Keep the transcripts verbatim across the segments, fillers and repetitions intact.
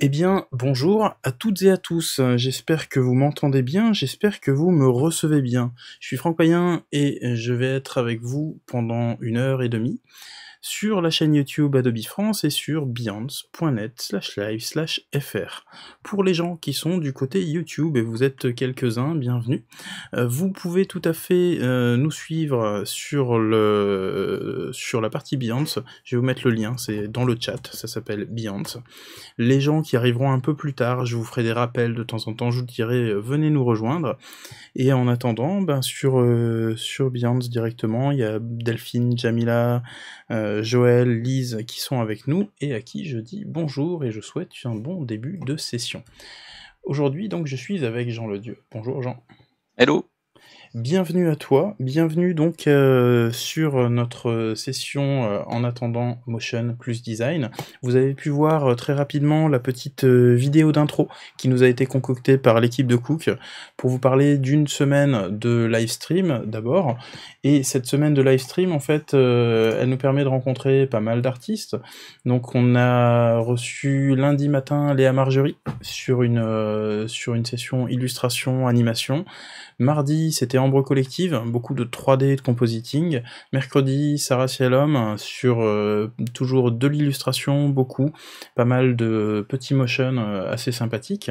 Eh bien, bonjour à toutes et à tous, j'espère que vous m'entendez bien, j'espère que vous me recevez bien. Je suis François Payen et je vais être avec vous pendant une heure et demie sur la chaîne YouTube Adobe France et sur behance point net slash live slash f r. Pour les gens qui sont du côté YouTube, et vous êtes quelques-uns, bienvenue, vous pouvez tout à fait euh, nous suivre sur, le, sur la partie Behance. Je vais vous mettre le lien, c'est dans le chat, ça s'appelle Behance. Les gens qui arriveront un peu plus tard, je vous ferai des rappels de temps en temps, je vous dirai euh, venez nous rejoindre. Et en attendant, ben, sur, euh, sur Behance directement, il y a Delphine, Jamila, euh, Joël, Lise qui sont avec nous et à qui je dis bonjour et je souhaite un bon début de session. Aujourd'hui donc je suis avec Jean Ledieu. Bonjour Jean. Hello. Bienvenue à toi, bienvenue donc euh, sur notre session euh, en attendant Motion Plus Design. Vous avez pu voir euh, très rapidement la petite euh, vidéo d'intro qui nous a été concoctée par l'équipe de Cook pour vous parler d'une semaine de live stream d'abord. Et cette semaine de live stream en fait euh, elle nous permet de rencontrer pas mal d'artistes. Donc on a reçu lundi matin Léa Margerie sur une, euh, sur une session illustration, animation. Mardi c'était Ambre Collective, beaucoup de trois D et de compositing. Mercredi, Sarah Scialom sur euh, toujours de l'illustration, beaucoup, pas mal de petits motions euh, assez sympathiques.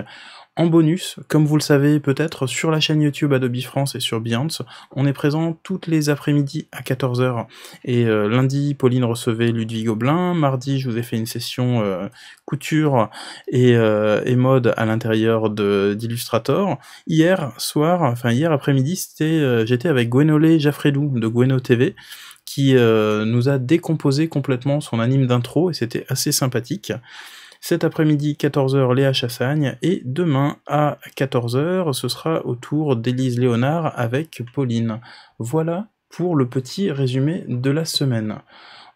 En bonus, comme vous le savez peut-être, sur la chaîne YouTube Adobe France et sur Behance, on est présent toutes les après-midi à quatorze heures. Et euh, lundi, Pauline recevait Ludwig Gobelin. Mardi, je vous ai fait une session euh, couture et, euh, et mode à l'intérieur d'Illustrator. Hier soir, enfin hier après-midi, c'était euh, j'étais avec Gwenolé Jaffredou de Gweno T V, qui euh, nous a décomposé complètement son anime d'intro et c'était assez sympathique. Cet après-midi, quatorze heures, Léa Chassagne, et demain, à quatorze heures, ce sera au tour d'Élise Léonard avec Pauline. Voilà pour le petit résumé de la semaine.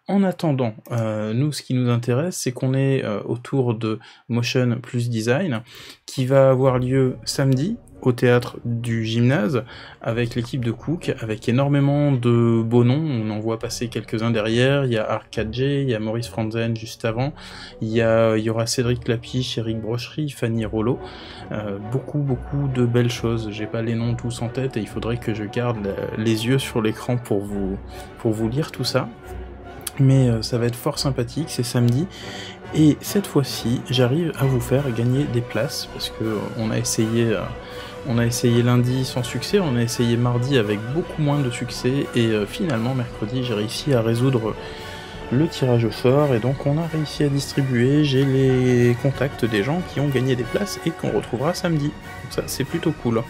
En attendant, euh, nous, ce qui nous intéresse, c'est qu'on est, qu est euh, au tour de Motion Plus Design, qui va avoir lieu samedi, au théâtre du gymnase, avec l'équipe de Cook, avec énormément de beaux noms, on en voit passer quelques-uns derrière, il y a Arkadje, il y a Maurice Franzen juste avant, il y, a, il y aura Cédric Clapiche, Eric Brocherie, Fanny Rollo, euh, beaucoup beaucoup de belles choses, j'ai pas les noms tous en tête et il faudrait que je garde les yeux sur l'écran pour vous, pour vous lire tout ça, mais euh, ça va être fort sympathique, c'est samedi. Et cette fois-ci, j'arrive à vous faire gagner des places, parce que on a essayé, on a essayé lundi sans succès, on a essayé mardi avec beaucoup moins de succès, et finalement mercredi j'ai réussi à résoudre le tirage au sort, et donc on a réussi à distribuer, j'ai les contacts des gens qui ont gagné des places et qu'on retrouvera samedi. Donc ça c'est plutôt cool.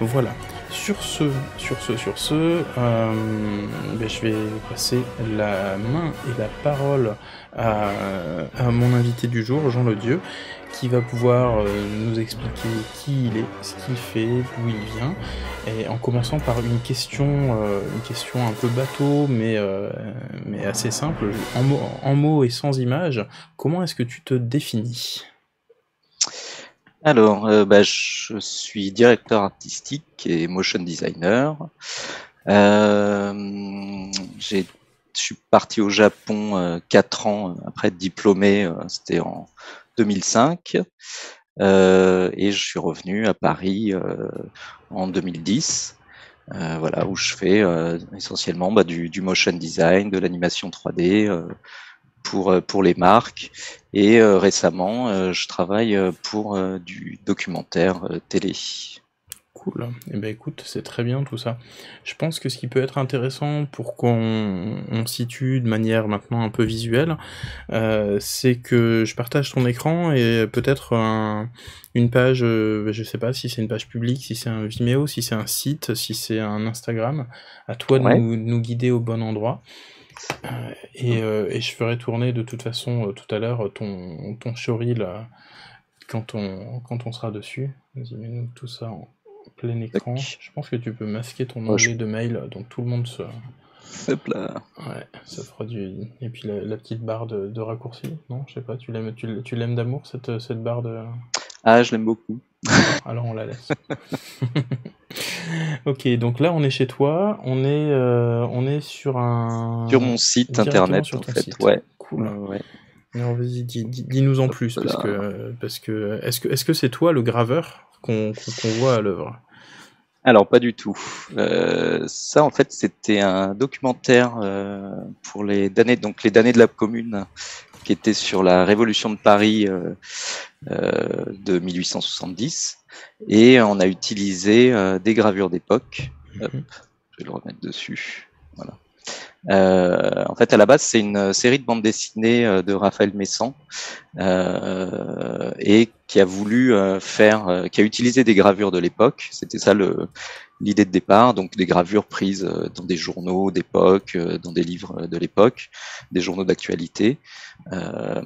Voilà. Sur ce, sur ce, sur ce, euh, ben je vais passer la main et la parole à, à mon invité du jour, Jean Ledieu, qui va pouvoir euh, nous expliquer qui il est, ce qu'il fait, d'où il vient, et en commençant par une question, euh, une question un peu bateau, mais, euh, mais assez simple, en mots, en mots et sans images, comment est-ce que tu te définis ? Alors, euh, bah, je suis directeur artistique et motion designer. Euh, je suis parti au Japon euh, quatre ans après être diplômé, euh, c'était en deux mille cinq. Euh, et je suis revenu à Paris euh, en deux mille dix, euh, voilà, où je fais euh, essentiellement bah, du, du motion design, de l'animation trois D, euh, Pour, pour les marques et euh, récemment euh, je travaille pour euh, du documentaire euh, télé. Cool, et eh ben écoute c'est très bien tout ça. Je pense que ce qui peut être intéressant pour qu'on on situe de manière maintenant un peu visuelle, euh, c'est que je partage ton écran et peut-être un, une page, euh, je sais pas si c'est une page publique, si c'est un Vimeo, si c'est un site, si c'est un Instagram, à toi de ouais. nous, nous guider au bon endroit. Euh, et, euh, et je ferai tourner de toute façon euh, tout à l'heure ton, ton showreel euh, quand, on, quand on sera dessus. Vas-y, mets-nous tout ça en plein écran. Je pense que tu peux masquer ton onglet oh, je... de mail, donc tout le monde se... Hop là. Ouais, ça fera du... Et puis la, la petite barre de, de raccourci, non? Je sais pas, tu l'aimes tu, tu l'aimes d'amour cette, cette barre de... Ah, je l'aime beaucoup. Alors on la laisse. Ok, donc là on est chez toi, on est, euh, on est sur un... Sur mon site internet en fait, site. Ouais. Cool. Ouais. Alors vas-y, dis, dis, dis-nous en plus, voilà. parce que, parce que, est-ce que est-ce que c'est toi le graveur qu'on qu'on voit à l'œuvre ? Alors pas du tout. Euh, ça en fait c'était un documentaire euh, pour les damnés, donc les damnés de la Commune, qui était sur la Révolution de Paris euh, euh, de mille huit cent soixante-dix, et on a utilisé euh, des gravures d'époque. Mm-hmm. Hop, je vais le remettre dessus. Voilà. Euh, en fait, à la base, c'est une série de bandes dessinées de Raphaël Messan euh, et qui a voulu faire, qui a utilisé des gravures de l'époque. C'était ça le, l'idée de départ, donc des gravures prises dans des journaux d'époque, dans des livres de l'époque, des journaux d'actualité. Euh,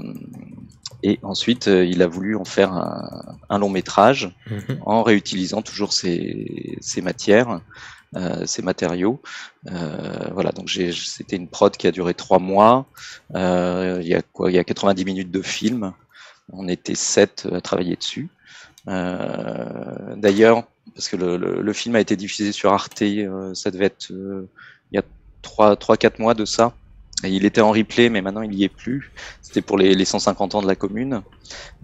et ensuite, il a voulu en faire un, un long métrage mm-hmm. en réutilisant toujours ces, ces matières. Euh, ces matériaux, euh, voilà. Donc c'était une prod qui a duré trois mois. Euh, il y a quoi, il y a quatre-vingt-dix minutes de film. On était sept à travailler dessus. Euh, D'ailleurs, parce que le, le, le film a été diffusé sur Arte, euh, ça devait être euh, il y a trois, trois, quatre mois de ça. Et il était en replay, mais maintenant il n'y est plus. C'était pour les, les cent cinquante ans de la Commune.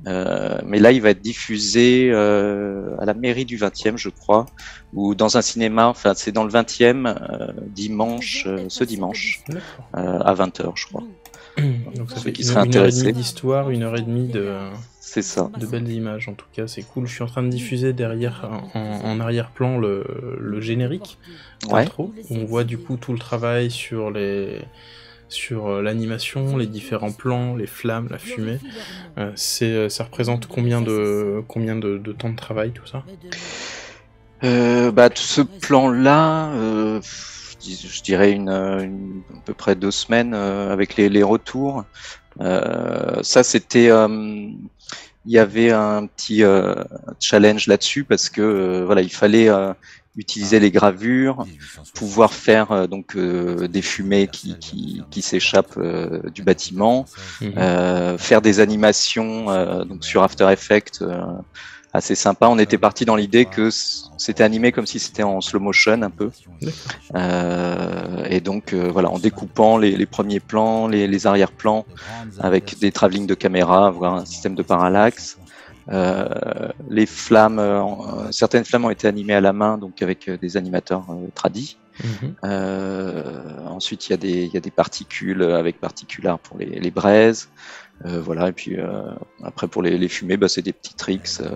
Euh, mais là, il va être diffusé euh, à la mairie du vingtième, je crois, ou dans un cinéma. Enfin, c'est dans le vingtième, euh, dimanche, euh, ce dimanche, euh, à vingt heures, je crois. Donc ça fait une heure et demie d'histoire, une heure et demie de, c'est ça. de belles images. En tout cas, c'est cool. Je suis en train de diffuser derrière, en, en arrière-plan, le, le générique, l'intro. Ouais. On voit du coup tout le travail sur les. sur l'animation, les différents plans, les flammes, la fumée. Euh, c'est, ça représente combien de combien de, de temps de travail, tout ça ? euh, Bah tout ce plan-là, euh, je dirais une, une à peu près deux semaines euh, avec les, les retours. Euh, ça c'était, euh, il y avait un petit euh, challenge là-dessus parce que euh, voilà, il fallait euh, utiliser les gravures, pouvoir faire euh, donc euh, des fumées qui, qui, qui s'échappent euh, du bâtiment, euh, faire des animations euh, donc sur After Effects euh, assez sympa. On était parti dans l'idée que c'était animé comme si c'était en slow motion un peu, euh, et donc euh, voilà, en découpant les, les premiers plans, les, les arrière-plans avec des travelling de caméra, avoir un système de parallaxe. Euh, les flammes, euh, certaines flammes ont été animées à la main, donc avec euh, des animateurs euh, tradis. Mm-hmm. euh, ensuite, il y a des, il y a des particules avec particulars pour les, les braises, euh, voilà. Et puis euh, après pour les, les fumées, bah, c'est des petits tricks. Euh,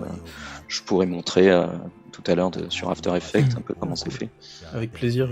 je pourrais montrer euh, tout à l'heure sur After Effects un peu comment c'est fait. Avec plaisir.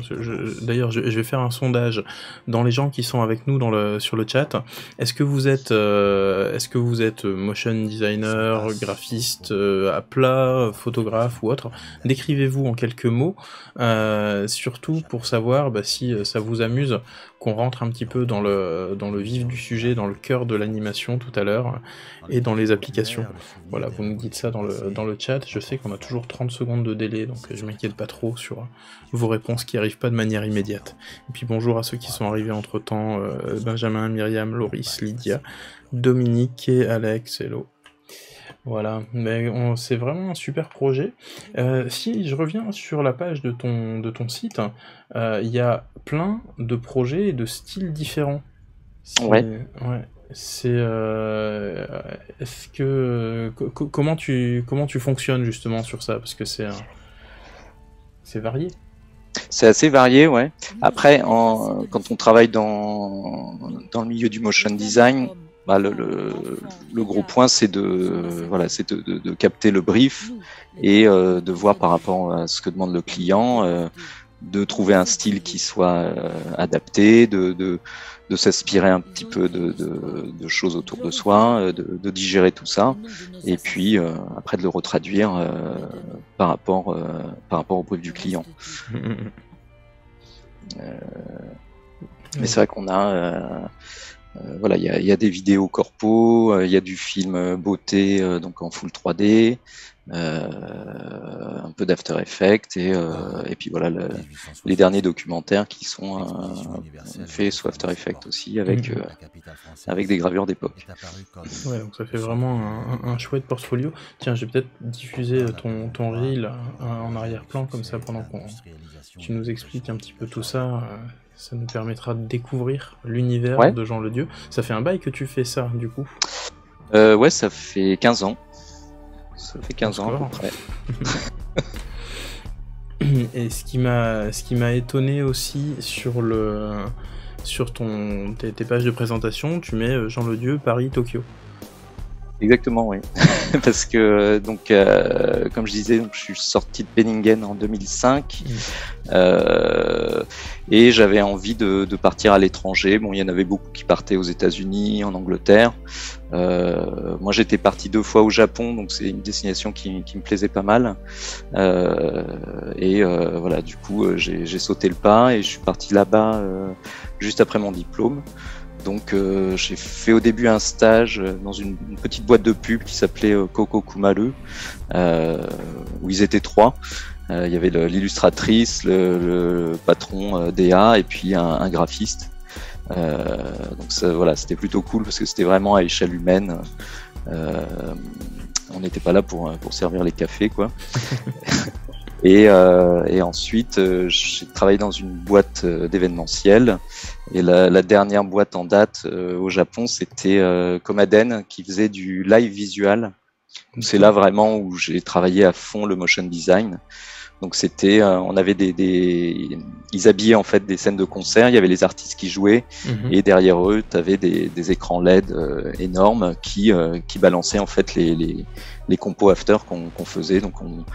D'ailleurs, je, je vais faire un sondage dans les gens qui sont avec nous dans le, sur le chat. Est-ce que vous êtes, euh, est-ce que vous êtes motion designer, graphiste euh, à plat, photographe ou autre? Décrivez-vous en quelques mots, euh, surtout pour savoir bah, si ça vous amuse qu'on rentre un petit peu dans le, dans le vif du sujet, dans le cœur de l'animation tout à l'heure et dans les applications. Voilà, vous nous dites ça dans le, dans le chat. Je sais qu'on a toujours trente secondes de délai, donc je m'inquiète pas trop sur vos réponses qui n'arrivent pas de manière immédiate. Et puis bonjour à ceux qui sont arrivés entre temps, euh, Benjamin, Myriam, Loris, Lydia, Dominique et Alex, hello. Voilà, mais c'est vraiment un super projet. Euh, si je reviens sur la page de ton, de ton site, il euh, y a plein de projets et de styles différents. Ouais. Ouais. C'est euh, est-ce que co comment tu comment tu fonctionnes justement sur ça, parce que c'est euh, c'est varié. C'est assez varié, ouais. Après, en, quand on travaille dans dans le milieu du motion design, bah le, le, le gros point c'est de voilà, c'est de, de, de capter le brief et euh, de voir par rapport à ce que demande le client, euh, de trouver un style qui soit euh, adapté, de, de de s'inspirer un petit peu de, de, de choses autour de soi, de, de digérer tout ça, et puis euh, après de le retraduire euh, par rapport euh, par rapport au brief du client. Euh, mais c'est vrai qu'on a euh, euh, voilà, il y a, y a des vidéos corpo, il y a du film beauté euh, donc en full trois D. Euh, un peu d'After Effects et, euh, et puis voilà le, les derniers documentaires qui sont euh, faits sous After Effects aussi avec, euh, avec des gravures d'époque. Ouais, donc ça fait vraiment un, un chouette portfolio. Tiens, je vais peut-être diffuser ton, ton reel en arrière-plan comme ça pendant qu'on tu nous expliques un petit peu tout ça. ça nous permettra de découvrir l'univers ouais. de Jean Ledieu. Ça fait un bail que tu fais ça, du coup euh, Ouais, ça fait quinze ans. Ça fait quinze ans à peu près. Et ce qui m'a ce qui m'a étonné aussi sur le sur ton tes, tes pages de présentation, tu mets Jean Ledieu Paris Tokyo. Exactement, oui. Parce que donc euh, comme je disais, donc, je suis sorti de Penningen en deux mille cinq mmh. euh, et j'avais envie de, de partir à l'étranger. Bon, il y en avait beaucoup qui partaient aux États-Unis, en Angleterre. Euh, moi, j'étais parti deux fois au Japon, donc c'est une destination qui, qui me plaisait pas mal. Euh, et euh, voilà, du coup, j'ai sauté le pas et je suis parti là-bas euh, juste après mon diplôme. Donc euh, j'ai fait au début un stage dans une, une petite boîte de pub qui s'appelait euh, Coco Kumaru, euh, où ils étaient trois. Euh, il y avait l'illustratrice, le, le, le patron euh, D A et puis un, un graphiste. Euh, donc ça, voilà, c'était plutôt cool parce que c'était vraiment à échelle humaine. Euh, on n'était pas là pour, pour servir les cafés, quoi. Et, euh, et ensuite, euh, j'ai travaillé dans une boîte euh, d'événementiel. Et la, la dernière boîte en date euh, au Japon, c'était euh, Comaden, qui faisait du live visual. C'est là vraiment où j'ai travaillé à fond le motion design. Donc c'était, euh, on avait des, des, ils habillaient en fait des scènes de concert. Il y avait les artistes qui jouaient, mm-hmm. et derrière eux, tu avais des, des écrans L E D euh, énormes qui euh, qui balançaient en fait les les, les compos after qu'on qu'on faisait. Donc on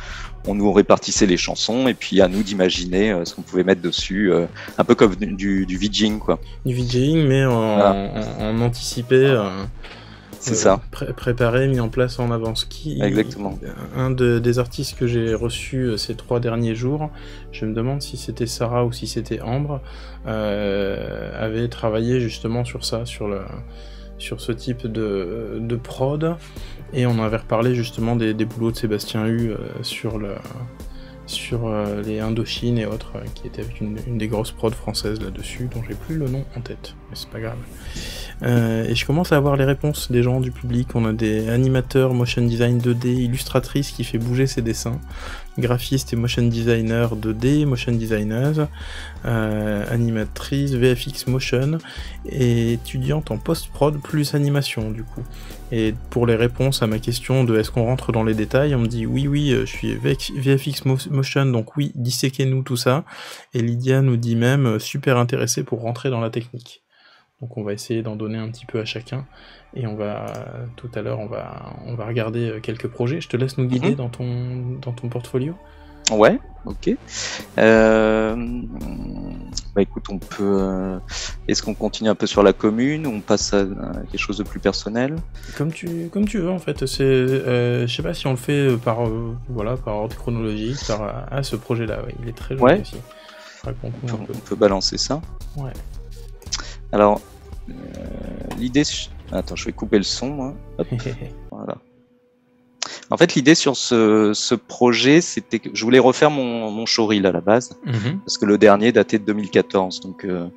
on nous répartissait les chansons et puis à nous d'imaginer euh, ce qu'on pouvait mettre dessus, euh, un peu comme du du VJing quoi. Du VJing mais en, voilà. en, en anticipé. Euh... C'est euh, ça. Pré préparé, mis en place en avance. Qui, Exactement. Un de, des artistes que j'ai reçu ces trois derniers jours, je me demande si c'était Sarah ou si c'était Ambre, euh, avait travaillé justement sur ça, sur, le, sur ce type de, de prod. Et on avait reparlé justement des, des boulots de Sébastien Hu euh, sur, le, sur euh, les Indochines et autres, euh, qui était avec une, une des grosses prods françaises là-dessus, dont j'ai plus le nom en tête, mais c'est pas grave. Euh, et je commence à avoir les réponses des gens du public. On a des animateurs, motion design deux D, illustratrices qui fait bouger ses dessins, graphistes et motion designer deux D, motion designers, euh, animatrice, V F X motion, et étudiante en post-prod plus animation du coup. Et pour les réponses à ma question de est-ce qu'on rentre dans les détails, on me dit oui oui je suis V F X motion donc oui disséquez-nous tout ça, et Lydia nous dit même super intéressée pour rentrer dans la technique. Donc on va essayer d'en donner un petit peu à chacun, et on va, tout à l'heure, on va, on va regarder quelques projets. Je te laisse nous guider mmh. dans ton, dans ton portfolio. Ouais, ok. Euh, bah écoute, on peut. Est-ce qu'on continue un peu sur la commune ou on passe à quelque chose de plus personnel? Comme tu, comme tu veux en fait. C'est, euh, je sais pas si on le fait par, euh, voilà, par ordre chronologique, par à ah, ce projet-là. Ouais, il est très joli ouais. aussi. Raconte-nous un peu. On peut balancer ça. Ouais. Alors, euh, l'idée... Attends, je vais couper le son, moi. Hop. Voilà. En fait, l'idée sur ce, ce projet, c'était que je voulais refaire mon, mon showreel à la base, mm-hmm. parce que le dernier datait de deux mille quatorze, donc... Euh...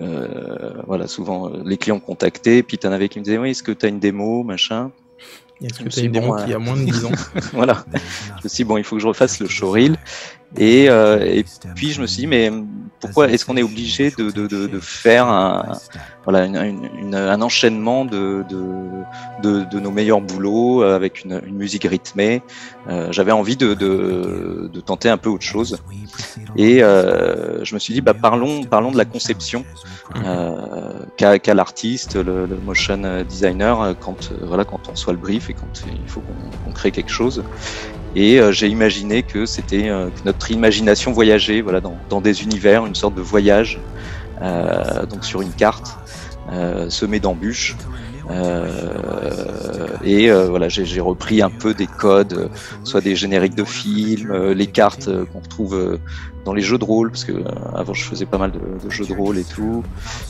Euh, voilà, souvent, les clients me contactaient, puis t'en avais qui me disaient « Oui, est-ce que t'as une démo, machin ?» Est-ce que tu as une démo qui a moins de dix ans? Voilà. Je me suis dit, bon, il faut que je refasse le showreel. Et, euh, et puis, je me suis dit, mais pourquoi est-ce qu'on est obligé de, de, de, de faire un, voilà, une, une, une, un enchaînement de, de, de, de nos meilleurs boulots avec une, une musique rythmée? euh, J'avais envie de, de, de tenter un peu autre chose. Et euh, je me suis dit, bah, parlons, parlons de la conception euh, qu'a qu'a l'artiste, le, le motion designer, quand, voilà, quand on soit le brief. Et quand il faut qu'on crée quelque chose, et euh, j'ai imaginé que c'était euh, notre imagination voyageait, voilà, dans, dans des univers, une sorte de voyage, euh, donc sur une carte euh, semée d'embûches. Euh, et euh, voilà, j'ai repris un peu des codes, euh, soit des génériques de films, euh, les cartes euh, qu'on retrouve euh, dans les jeux de rôle, parce que euh, avant je faisais pas mal de, de jeux de rôle et tout.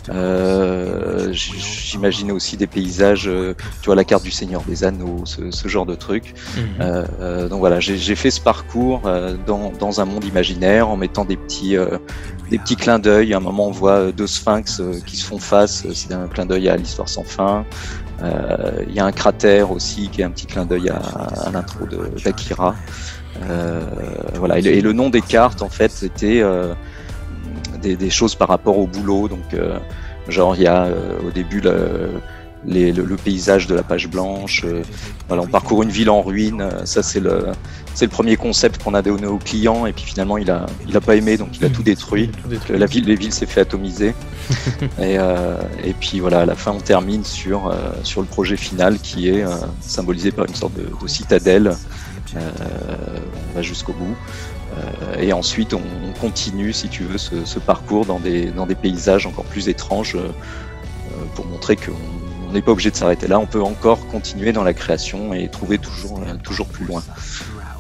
Euh, J'imaginais aussi des paysages, euh, tu vois, la carte du Seigneur des Anneaux, ce, ce genre de truc. Mm-hmm. euh, euh, donc voilà, j'ai fait ce parcours euh, dans, dans un monde imaginaire en mettant des petits, euh, des petits clins d'œil. À un moment, on voit deux sphinx euh, qui se font face. C'est un clin d'œil à l'histoire sans fin. Il euh, y a un cratère aussi qui est un petit clin d'œil à, à l'intro d'Akira. Euh, voilà. Et le, et le nom des cartes en fait c'était euh, des, des choses par rapport au boulot. Donc, euh, genre, il y a euh, au début la, les, le, le paysage de la page blanche. Euh, voilà, on parcourt une ville en ruine. Euh, ça, c'est le, c'est le premier concept qu'on a donné au client. Et puis finalement, il a, il a pas aimé, donc il a tout détruit. Tout détruit. La ville, les villes s'est fait atomiser. et, euh, et puis voilà, à la fin, on termine sur, euh, sur le projet final qui est euh, symbolisé par une sorte de, de citadelle. Euh, on va jusqu'au bout. Euh, et ensuite, on, on continue, si tu veux, ce, ce parcours dans des, dans des paysages encore plus étranges euh, pour montrer qu'on n'est pas obligé de s'arrêter là. On peut encore continuer dans la création et trouver toujours, euh, toujours plus loin.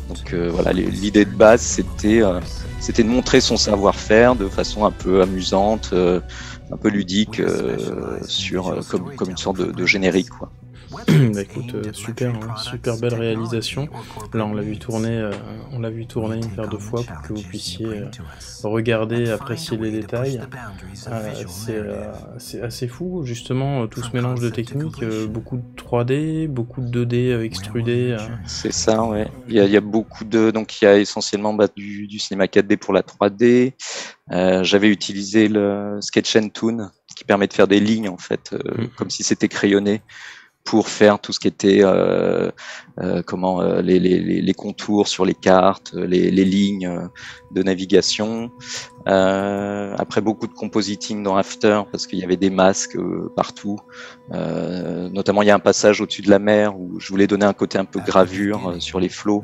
Donc euh, voilà, l'idée de base, c'était euh, c'était de montrer son savoir-faire de façon un peu amusante, euh, un peu ludique, euh, sur, euh, comme, comme une sorte de, de générique, quoi. Bah écoute, euh, super, hein, super belle réalisation. Là, on l'a vu tourner, euh, on l'a vu tourner une paire de fois pour que vous puissiez euh, regarder, apprécier les détails. Euh, c'est, euh, c'est assez fou, justement, tout ce mélange de techniques, euh, beaucoup de trois D, beaucoup de deux D extrudé. Euh... C'est ça, ouais. Il y a, il y a beaucoup de, donc il y a essentiellement bah, du, du cinéma quatre D pour la trois D. Euh, j'avais utilisé le Sketch and Toon, qui permet de faire des lignes en fait, euh, mm. comme si c'était crayonné, pour faire tout ce qui était euh, euh, comment euh, les, les, les contours sur les cartes, les, les lignes de navigation. Euh, après, beaucoup de compositing dans After, parce qu'il y avait des masques euh, partout. Euh, notamment, il y a un passage au-dessus de la mer où je voulais donner un côté un peu gravure euh, sur les flots,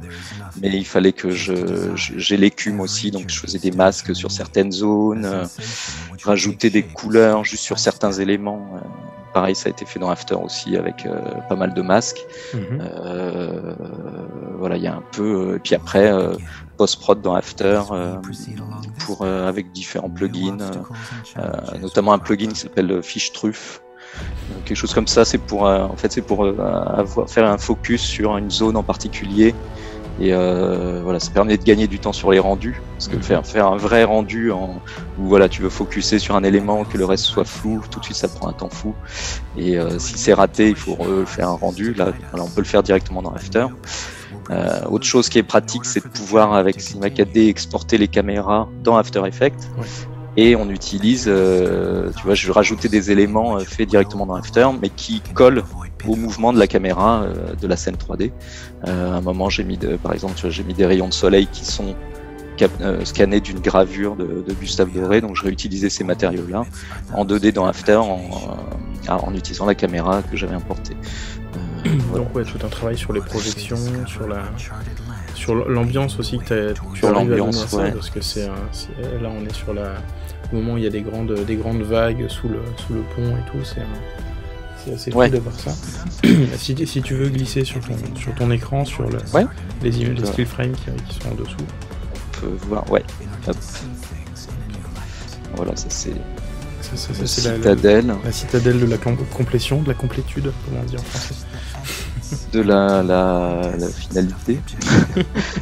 mais il fallait que je, je j'ai l'écume aussi, donc je faisais des masques sur certaines zones, euh, rajoutais des couleurs juste sur certains éléments. Euh, Pareil, ça a été fait dans After aussi avec euh, pas mal de masques. Mm-hmm. euh, voilà, il y a un peu. Et puis après, euh, post-prod dans After euh, pour, euh, avec différents plugins, euh, notamment un plugin qui s'appelle Fiche Truffe. Euh, quelque chose comme ça, c'est pour, euh, en fait, c'est pour euh, avoir, faire un focus sur une zone en particulier. Et euh, voilà, ça permet de gagner du temps sur les rendus, parce que faire faire un vrai rendu en, où voilà, tu veux focuser sur un élément, que le reste soit flou, tout de suite ça prend un temps fou. Et euh, si c'est raté, il faut refaire un rendu. Là, voilà, on peut le faire directement dans After. Euh, autre chose qui est pratique, c'est de pouvoir avec Cinema quatre D exporter les caméras dans After Effects. Oui. Et on utilise, euh, tu vois, je rajoutais des éléments euh, faits directement dans After, mais qui collent au mouvement de la caméra euh, de la scène trois D. Euh, à un moment, j'ai mis, de, par exemple, tu vois, j'ai mis des rayons de soleil qui sont cap- euh, scannés d'une gravure de, de Gustave Doré, donc je réutilisais ces matériaux-là en deux D dans After en, euh, en utilisant la caméra que j'avais importée. Euh, voilà. Donc ouais, tout un travail sur les projections, sur la... sur l'ambiance aussi que tu sur l'ambiance à ça, ouais. Parce que c'est, c'est là on est sur la au moment où il y a des grandes des grandes vagues sous le sous le pont et tout, c'est c'est assez cool, ouais, de voir ça. si si tu veux glisser sur ton sur ton écran sur le, ouais, les images, les still frames qui, qui sont en dessous, on peut voir, ouais. Hop. Voilà, ça c'est ça, ça, ça, c'est citadelle. La, la, la citadelle de la complétion, de la complétude, comment on dit en français. De la, la, la finalité.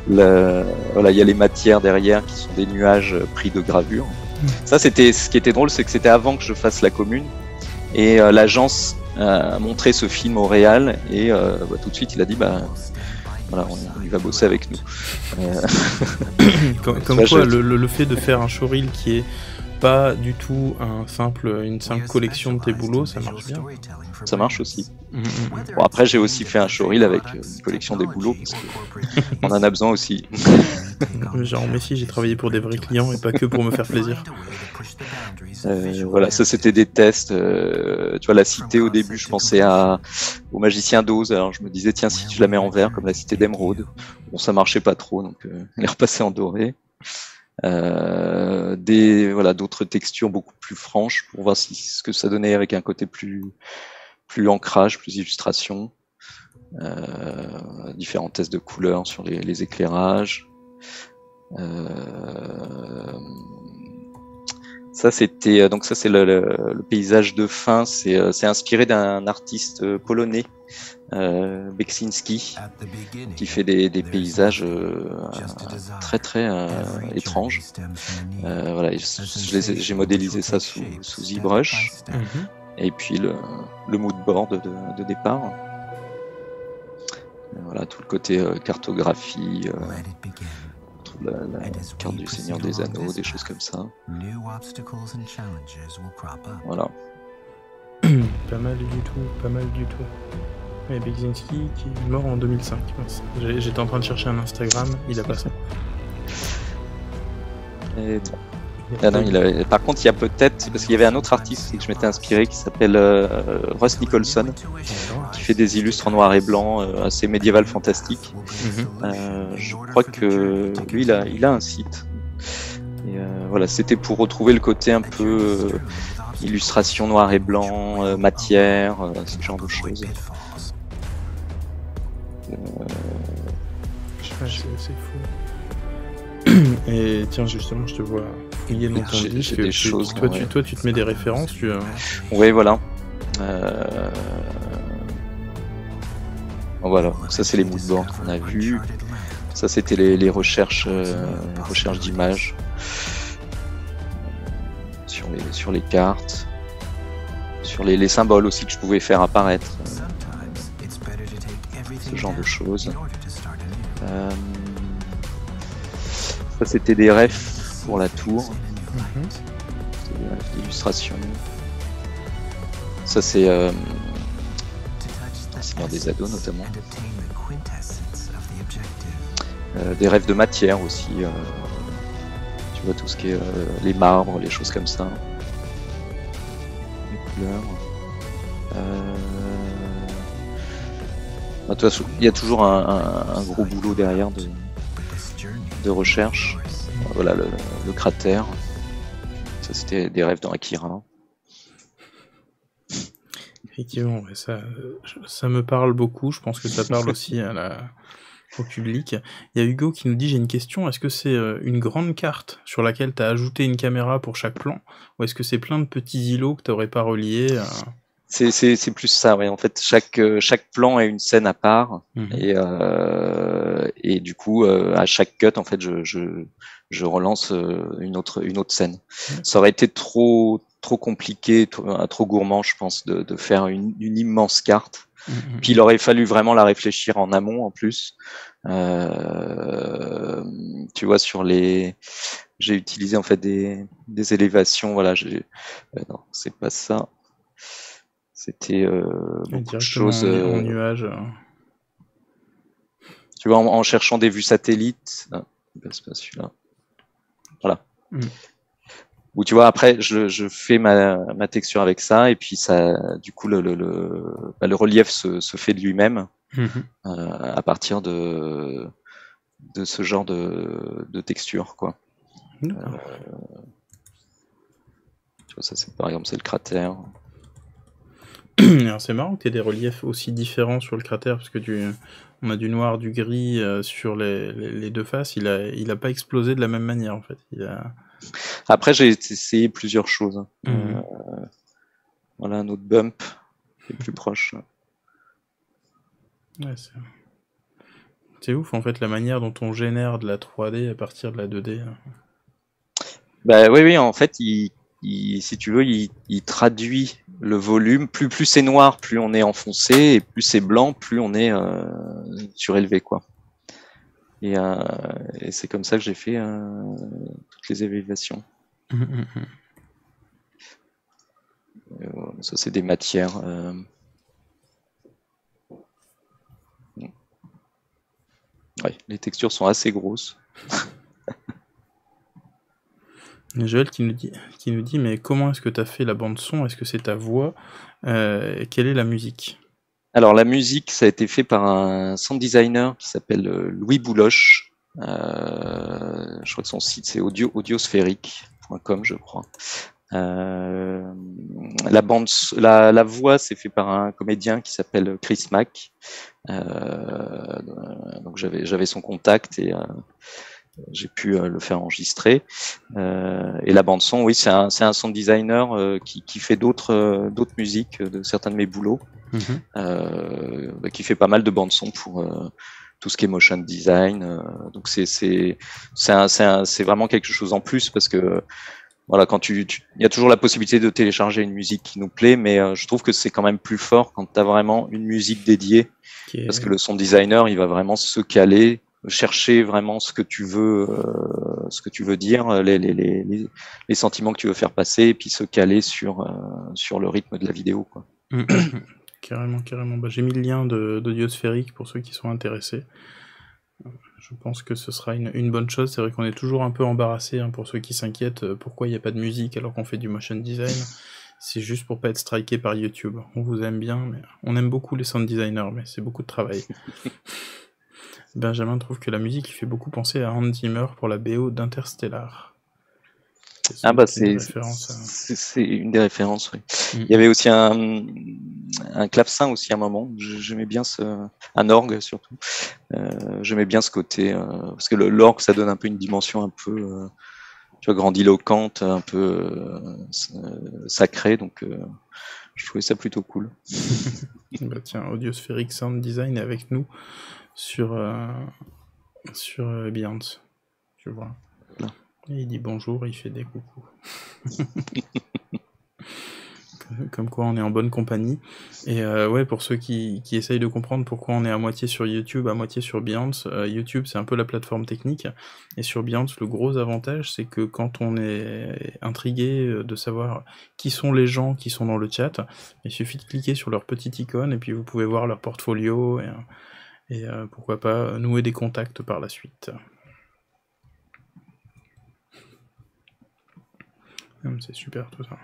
la, voilà, il y a les matières derrière qui sont des nuages pris de gravure. Ça, c'était ce qui était drôle, c'est que c'était avant que je fasse La Commune. Et euh, l'agence euh, a montré ce film au réal et euh, bah, tout de suite, il a dit bah, voilà, on, il va bosser avec nous. Euh... comme comme là, quoi, je... le, le fait de faire un showreel qui est pas du tout un simple, une simple collection de tes boulots, ça marche bien. Ça marche aussi. Mm-hmm. Bon, après, j'ai aussi fait un showreel avec euh, une collection des boulots, parce qu'on en a besoin aussi. Genre, mais si, j'ai travaillé pour des vrais clients et pas que pour me faire plaisir. Euh, voilà, ça c'était des tests. Euh, tu vois, la cité, au début, je pensais à, au magicien d'Oz. Alors, je me disais, tiens, si tu la mets en vert, comme la cité d'Émeraude. Bon, ça marchait pas trop, donc euh, elle est repassée en doré. Euh, des voilà d'autres textures beaucoup plus franches pour voir si, ce que ça donnait avec un côté plus plus ancrage, plus illustration, euh, différents tests de couleurs sur les, les éclairages. Euh, ça c'était donc ça c'est le, le, le paysage de fin, c'est c'est inspiré d'un artiste polonais, Euh, Beksiński, qui fait des, des paysages euh, très très euh, étranges. Euh, voilà, je, je les ai, j'ai modélisé ça sous, sous ZBrush, mm-hmm, et puis le, le moodboard de, de départ. Voilà, tout le côté euh, cartographie, euh, la, la carte du Seigneur des Anneaux, des choses comme ça. Voilà. Pas mal du tout, pas mal du tout. Et Beksiński qui est mort en deux mille cinq. J'étais en train de chercher un Instagram, il a passé. Et bon. Ah non, il avait... Par contre, il y a peut-être, parce qu'il y avait un autre artiste que je m'étais inspiré qui s'appelle euh, Russ Nicholson, qui fait des illustres en noir et blanc, euh, assez médiéval, fantastique. Mm-hmm. euh, je crois que lui, il a, il a un site. Et, euh, voilà, c'était pour retrouver le côté un peu euh, illustration noir et blanc, euh, matière, euh, ce genre de choses. Euh... C'est fou. Et tiens, justement, je te vois fouiller dans ton disque. Des choses, toi, ouais. tu, toi, tu te mets des références. Tu... Oui, voilà. Euh... Voilà, ça, c'est les moodboards qu'on a vus. Ça, c'était les, les recherches, euh, recherches d'images sur les, sur les cartes, sur les, les symboles aussi que je pouvais faire apparaître. Ce genre de choses. Euh... Ça, c'était des refs pour la tour. Mm-hmm. Des refs d'illustration. Ça, c'est euh, Seigneur des Anneaux, notamment. Euh, des refs de matière aussi. Euh, tu vois, tout ce qui est euh, les marbres, les choses comme ça. Les couleurs. Euh... Bah, toi, il y a toujours un, un, un gros boulot derrière de... de recherche, voilà le, le cratère, ça c'était des rêves dans Akira. Effectivement, ouais, ça, ça me parle beaucoup, je pense que ça parle aussi à la, au public. Il y a Hugo qui nous dit, j'ai une question, est-ce que c'est une grande carte sur laquelle tu as ajouté une caméra pour chaque plan, ou est-ce que c'est plein de petits îlots que tu n'aurais pas reliés à... C'est plus ça, ouais. En fait, chaque, chaque plan est une scène à part, mmh. et, euh, et du coup, euh, à chaque cut, en fait, je, je, je relance une autre, une autre scène. Mmh. Ça aurait été trop, trop compliqué, trop, trop gourmand, je pense, de, de faire une, une immense carte. Mmh. Puis il aurait fallu vraiment la réfléchir en amont, en plus. Euh, tu vois, sur les, j'ai utilisé en fait des, des élévations. Voilà, j'ai, euh, non, c'est pas ça. C'était euh, beaucoup de choses en, euh, en nuage. Tu vois, en, en cherchant des vues satellites, ah, c'est pas celui-là. Voilà. Mm. Ou tu vois, après, je, je fais ma, ma texture avec ça, et puis ça, du coup, le, le, le, bah, le relief se, se fait de lui-même mm-hmm. euh, à partir de, de ce genre de, de texture, quoi. Mm. Euh, tu vois, ça, c'est par exemple, c'est le cratère. C'est marrant que tu aies des reliefs aussi différents sur le cratère, parce que tu, on a du noir, du gris euh, sur les, les, les deux faces. Il a, il a pas explosé de la même manière en fait. Il a... Après, j'ai essayé plusieurs choses. Mmh. Euh, voilà un autre bump qui est plus proche. Ouais, c'est ouf en fait la manière dont on génère de la trois D à partir de la deux D. Bah oui, oui, en fait, il. Il, si tu veux, il, il traduit le volume. Plus, plus c'est noir, plus on est enfoncé, et plus c'est blanc, plus on est euh, surélevé, quoi. Et, euh, et c'est comme ça que j'ai fait euh, toutes les élévations. Mmh, mmh. Euh, ça, c'est des matières. Euh... Ouais, les textures sont assez grosses. Joël qui nous dit, qui nous dit, mais comment est-ce que tu as fait la bande-son? Est-ce que c'est ta voix? euh, Quelle est la musique? Alors, la musique, ça a été fait par un sound designer qui s'appelle euh, Louis Bouloche. Euh, je crois que son site, c'est audio, audiosphérique point com, je crois. Euh, la, bande, la, la voix, c'est fait par un comédien qui s'appelle Chris Mack. Euh, donc, j'avais son contact et... Euh, j'ai pu euh, le faire enregistrer. Euh, et la bande-son, oui, c'est un, un sound designer euh, qui, qui fait d'autres euh, d'autres musiques euh, de certains de mes boulots, mm-hmm. euh, bah, qui fait pas mal de bande-son pour euh, tout ce qui est motion design. Euh, donc c'est vraiment quelque chose en plus parce que euh, voilà, quand tu, tu, y a toujours la possibilité de télécharger une musique qui nous plaît, mais euh, je trouve que c'est quand même plus fort quand tu as vraiment une musique dédiée okay. parce que le sound designer, il va vraiment se caler chercher vraiment ce que tu veux, euh, ce que tu veux dire, les, les, les, les sentiments que tu veux faire passer, et puis se caler sur, euh, sur le rythme de la vidéo, quoi. Carrément, carrément. Bah, j'ai mis le lien de, de Diosphérique pour ceux qui sont intéressés. Je pense que ce sera une, une bonne chose. C'est vrai qu'on est toujours un peu embarrassé, hein, pour ceux qui s'inquiètent, euh, pourquoi il n'y a pas de musique alors qu'on fait du motion design. C'est juste pour pas être striké par YouTube. On vous aime bien, mais on aime beaucoup les sound designers, mais c'est beaucoup de travail. Benjamin trouve que la musique fait beaucoup penser à Hans Zimmer pour la B O d'Interstellar. Ah bah c'est une, à... une des références, oui. Mm. Il y avait aussi un, un clavecin aussi à un moment, j'aimais bien ce... un orgue surtout, euh, j'aimais bien ce côté, euh, parce que l'orgue ça donne un peu une dimension un peu euh, tu vois, grandiloquente, un peu euh, sacrée, donc euh, je trouvais ça plutôt cool. Bah tiens, Audiosphérique Sound Design est avec nous sur, euh, sur euh, Behance, tu vois. Non. Et il dit bonjour, il fait des coucous. Comme quoi on est en bonne compagnie. Et euh, ouais, pour ceux qui, qui essayent de comprendre pourquoi on est à moitié sur YouTube, à moitié sur Behance, euh, YouTube c'est un peu la plateforme technique, et sur Behance le gros avantage c'est que quand on est intrigué de savoir qui sont les gens qui sont dans le chat, il suffit de cliquer sur leur petite icône et puis vous pouvez voir leur portfolio et, et euh, pourquoi pas nouer des contacts par la suite. C'est super tout ça.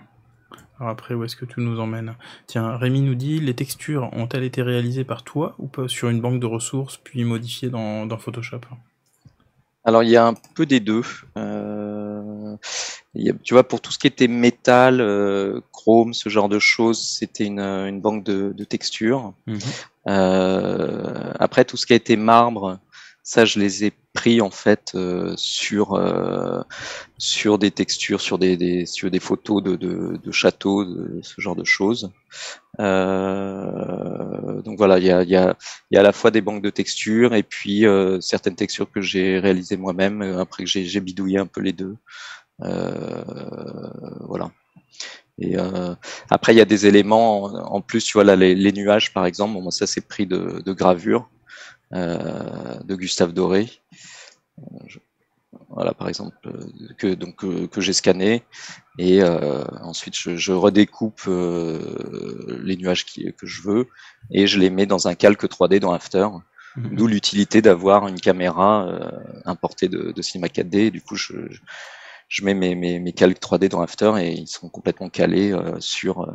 Alors après, où est-ce que tout nous emmène? Tiens, Rémi nous dit, les textures ont-elles été réalisées par toi ou pas sur une banque de ressources, puis modifiées dans, dans Photoshop? Alors, il y a un peu des deux. Euh, il y a, tu vois, pour tout ce qui était métal, euh, chrome, ce genre de choses, c'était une, une banque de, de textures. Mmh. Euh, après, tout ce qui a été marbre, ça, je les ai pris en fait euh, sur euh, sur des textures, sur des, des sur des photos de, de, de châteaux, de ce genre de choses. Euh, donc voilà, il y a il y a il y a à la fois des banques de textures et puis euh, certaines textures que j'ai réalisées moi-même après que j'ai j'ai bidouillé un peu les deux. Euh, voilà. Et euh, après, il y a des éléments en, en plus, tu vois là, les, les nuages par exemple. Bon, moi, ça c'est pris de, de gravure. Euh, de Gustave Doré, euh, je, voilà par exemple euh, que donc euh, que j'ai scanné et euh, ensuite je, je redécoupe euh, les nuages qui, que je veux et je les mets dans un calque trois D dans After, mm-hmm. D'où l'utilité d'avoir une caméra euh, importée de, de Cinema quatre D. Et du coup je, je mets mes, mes, mes calques trois D dans After et ils sont complètement calés euh, sur euh,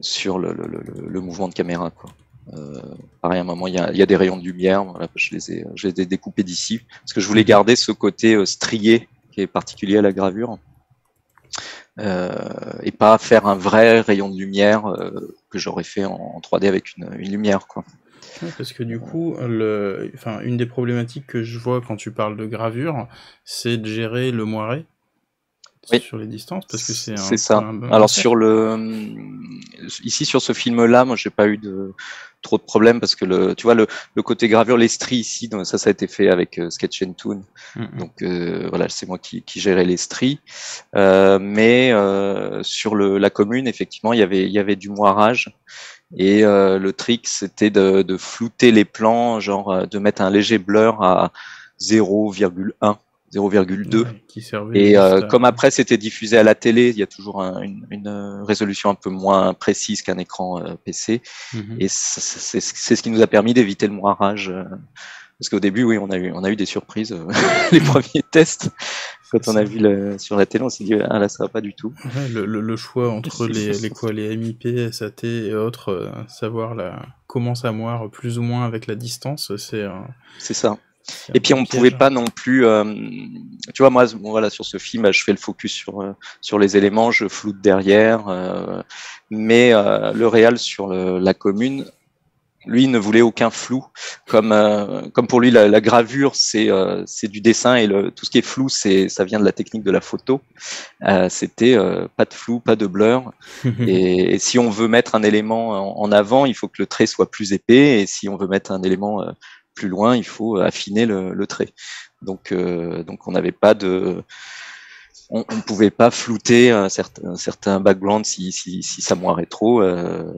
sur le, le, le, le mouvement de caméra, quoi. Euh, pareil, à un moment il y a, y a des rayons de lumière, voilà, je, les ai, je les ai découpés d'ici parce que je voulais garder ce côté euh, strié qui est particulier à la gravure, euh, et pas faire un vrai rayon de lumière euh, que j'aurais fait en, en trois D avec une, une lumière, quoi. Oui, parce que du coup, le, enfin, une des problématiques que je vois quand tu parles de gravure, c'est de gérer le moiré. Oui. Sur les distances, parce que c'est c'est ça. Un bon Alors, effet. Sur le ici, sur ce film-là, moi, j'ai pas eu de trop de problèmes parce que le, tu vois, le, le côté gravure, les stries ici, donc ça, ça a été fait avec euh, Sketch and Toon. Mm-hmm. Donc, euh, voilà, c'est moi qui, qui gérais les stries. Euh, mais euh, sur le, la commune, effectivement, il y avait, il y avait du moirage. Et euh, le trick, c'était de, de flouter les plans, genre de mettre un léger blur à zéro virgule un. zéro virgule deux, ouais, qui et euh, comme après c'était diffusé à la télé, il y a toujours un, une, une résolution un peu moins précise qu'un écran euh, P C, mm-hmm. Et c'est ce qui nous a permis d'éviter le moirage, euh, parce qu'au début, oui, on a eu, on a eu des surprises, euh, les premiers tests, quand on a vu le, sur la télé, on s'est dit ah là ça va pas du tout. Ouais, le, le, le choix entre les, les quoi, les M I P, S A T et autres, euh, savoir la, comment ça moire plus ou moins avec la distance, c'est euh... c'est ça. Et puis on pouvait pas non plus, euh, tu vois, moi bon, voilà, sur ce film, je fais le focus sur euh, sur les éléments, je floute derrière, euh, mais euh, le réal sur le, la commune, lui ne voulait aucun flou, comme euh, comme pour lui la, la gravure c'est euh, c'est du dessin et le, tout ce qui est flou c'est ça vient de la technique de la photo. Euh, C'était euh, pas de flou, pas de blur. et, et si on veut mettre un élément en, en avant, il faut que le trait soit plus épais, et si on veut mettre un élément euh, plus loin, il faut affiner le, le trait. Donc, euh, donc on n'avait pas de, on, on pouvait pas flouter un certain, un certain background si, si, si ça moirait trop. Euh,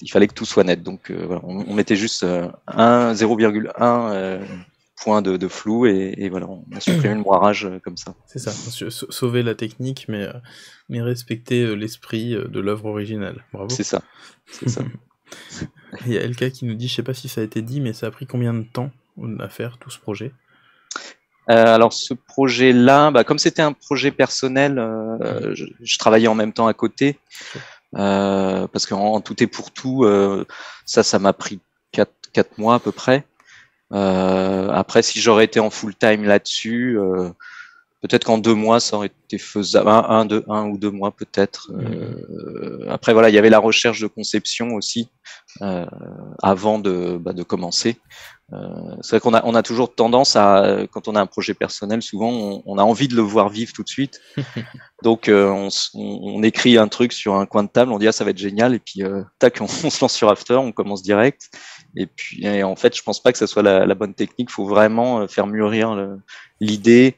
il fallait que tout soit net. Donc, euh, voilà, on, on mettait juste euh, zéro virgule un euh, point de, de flou et, et voilà, on a supprimé le moirage euh, comme ça. C'est ça, sauver la technique, mais, euh, mais respecter l'esprit de l'œuvre originale. Bravo. C'est ça, c'est ça. Il y a Elka qui nous dit, je ne sais pas si ça a été dit, mais ça a pris combien de temps à faire tout ce projet ? Euh, alors ce projet-là, bah, comme c'était un projet personnel, euh, je, je travaillais en même temps à côté, euh, parce qu'en tout et pour tout, euh, ça, ça m'a pris quatre mois à peu près. Euh, après, si j'aurais été en full-time là-dessus, euh, peut-être qu'en deux mois, ça aurait été faisable, un, un, deux, un ou deux mois peut-être. Euh, mmh. Après, voilà, il y avait la recherche de conception aussi, euh, avant de, bah, de commencer. Euh, c'est vrai qu'on a, on a toujours tendance à, quand on a un projet personnel, souvent on, on a envie de le voir vivre tout de suite. Donc euh, on, on, on écrit un truc sur un coin de table, on dit ah ça va être génial, et puis euh, tac, on, on se lance sur After, on commence direct. Et puis et en fait, je pense pas que ça soit la, la bonne technique. Faut vraiment faire mûrir l'idée,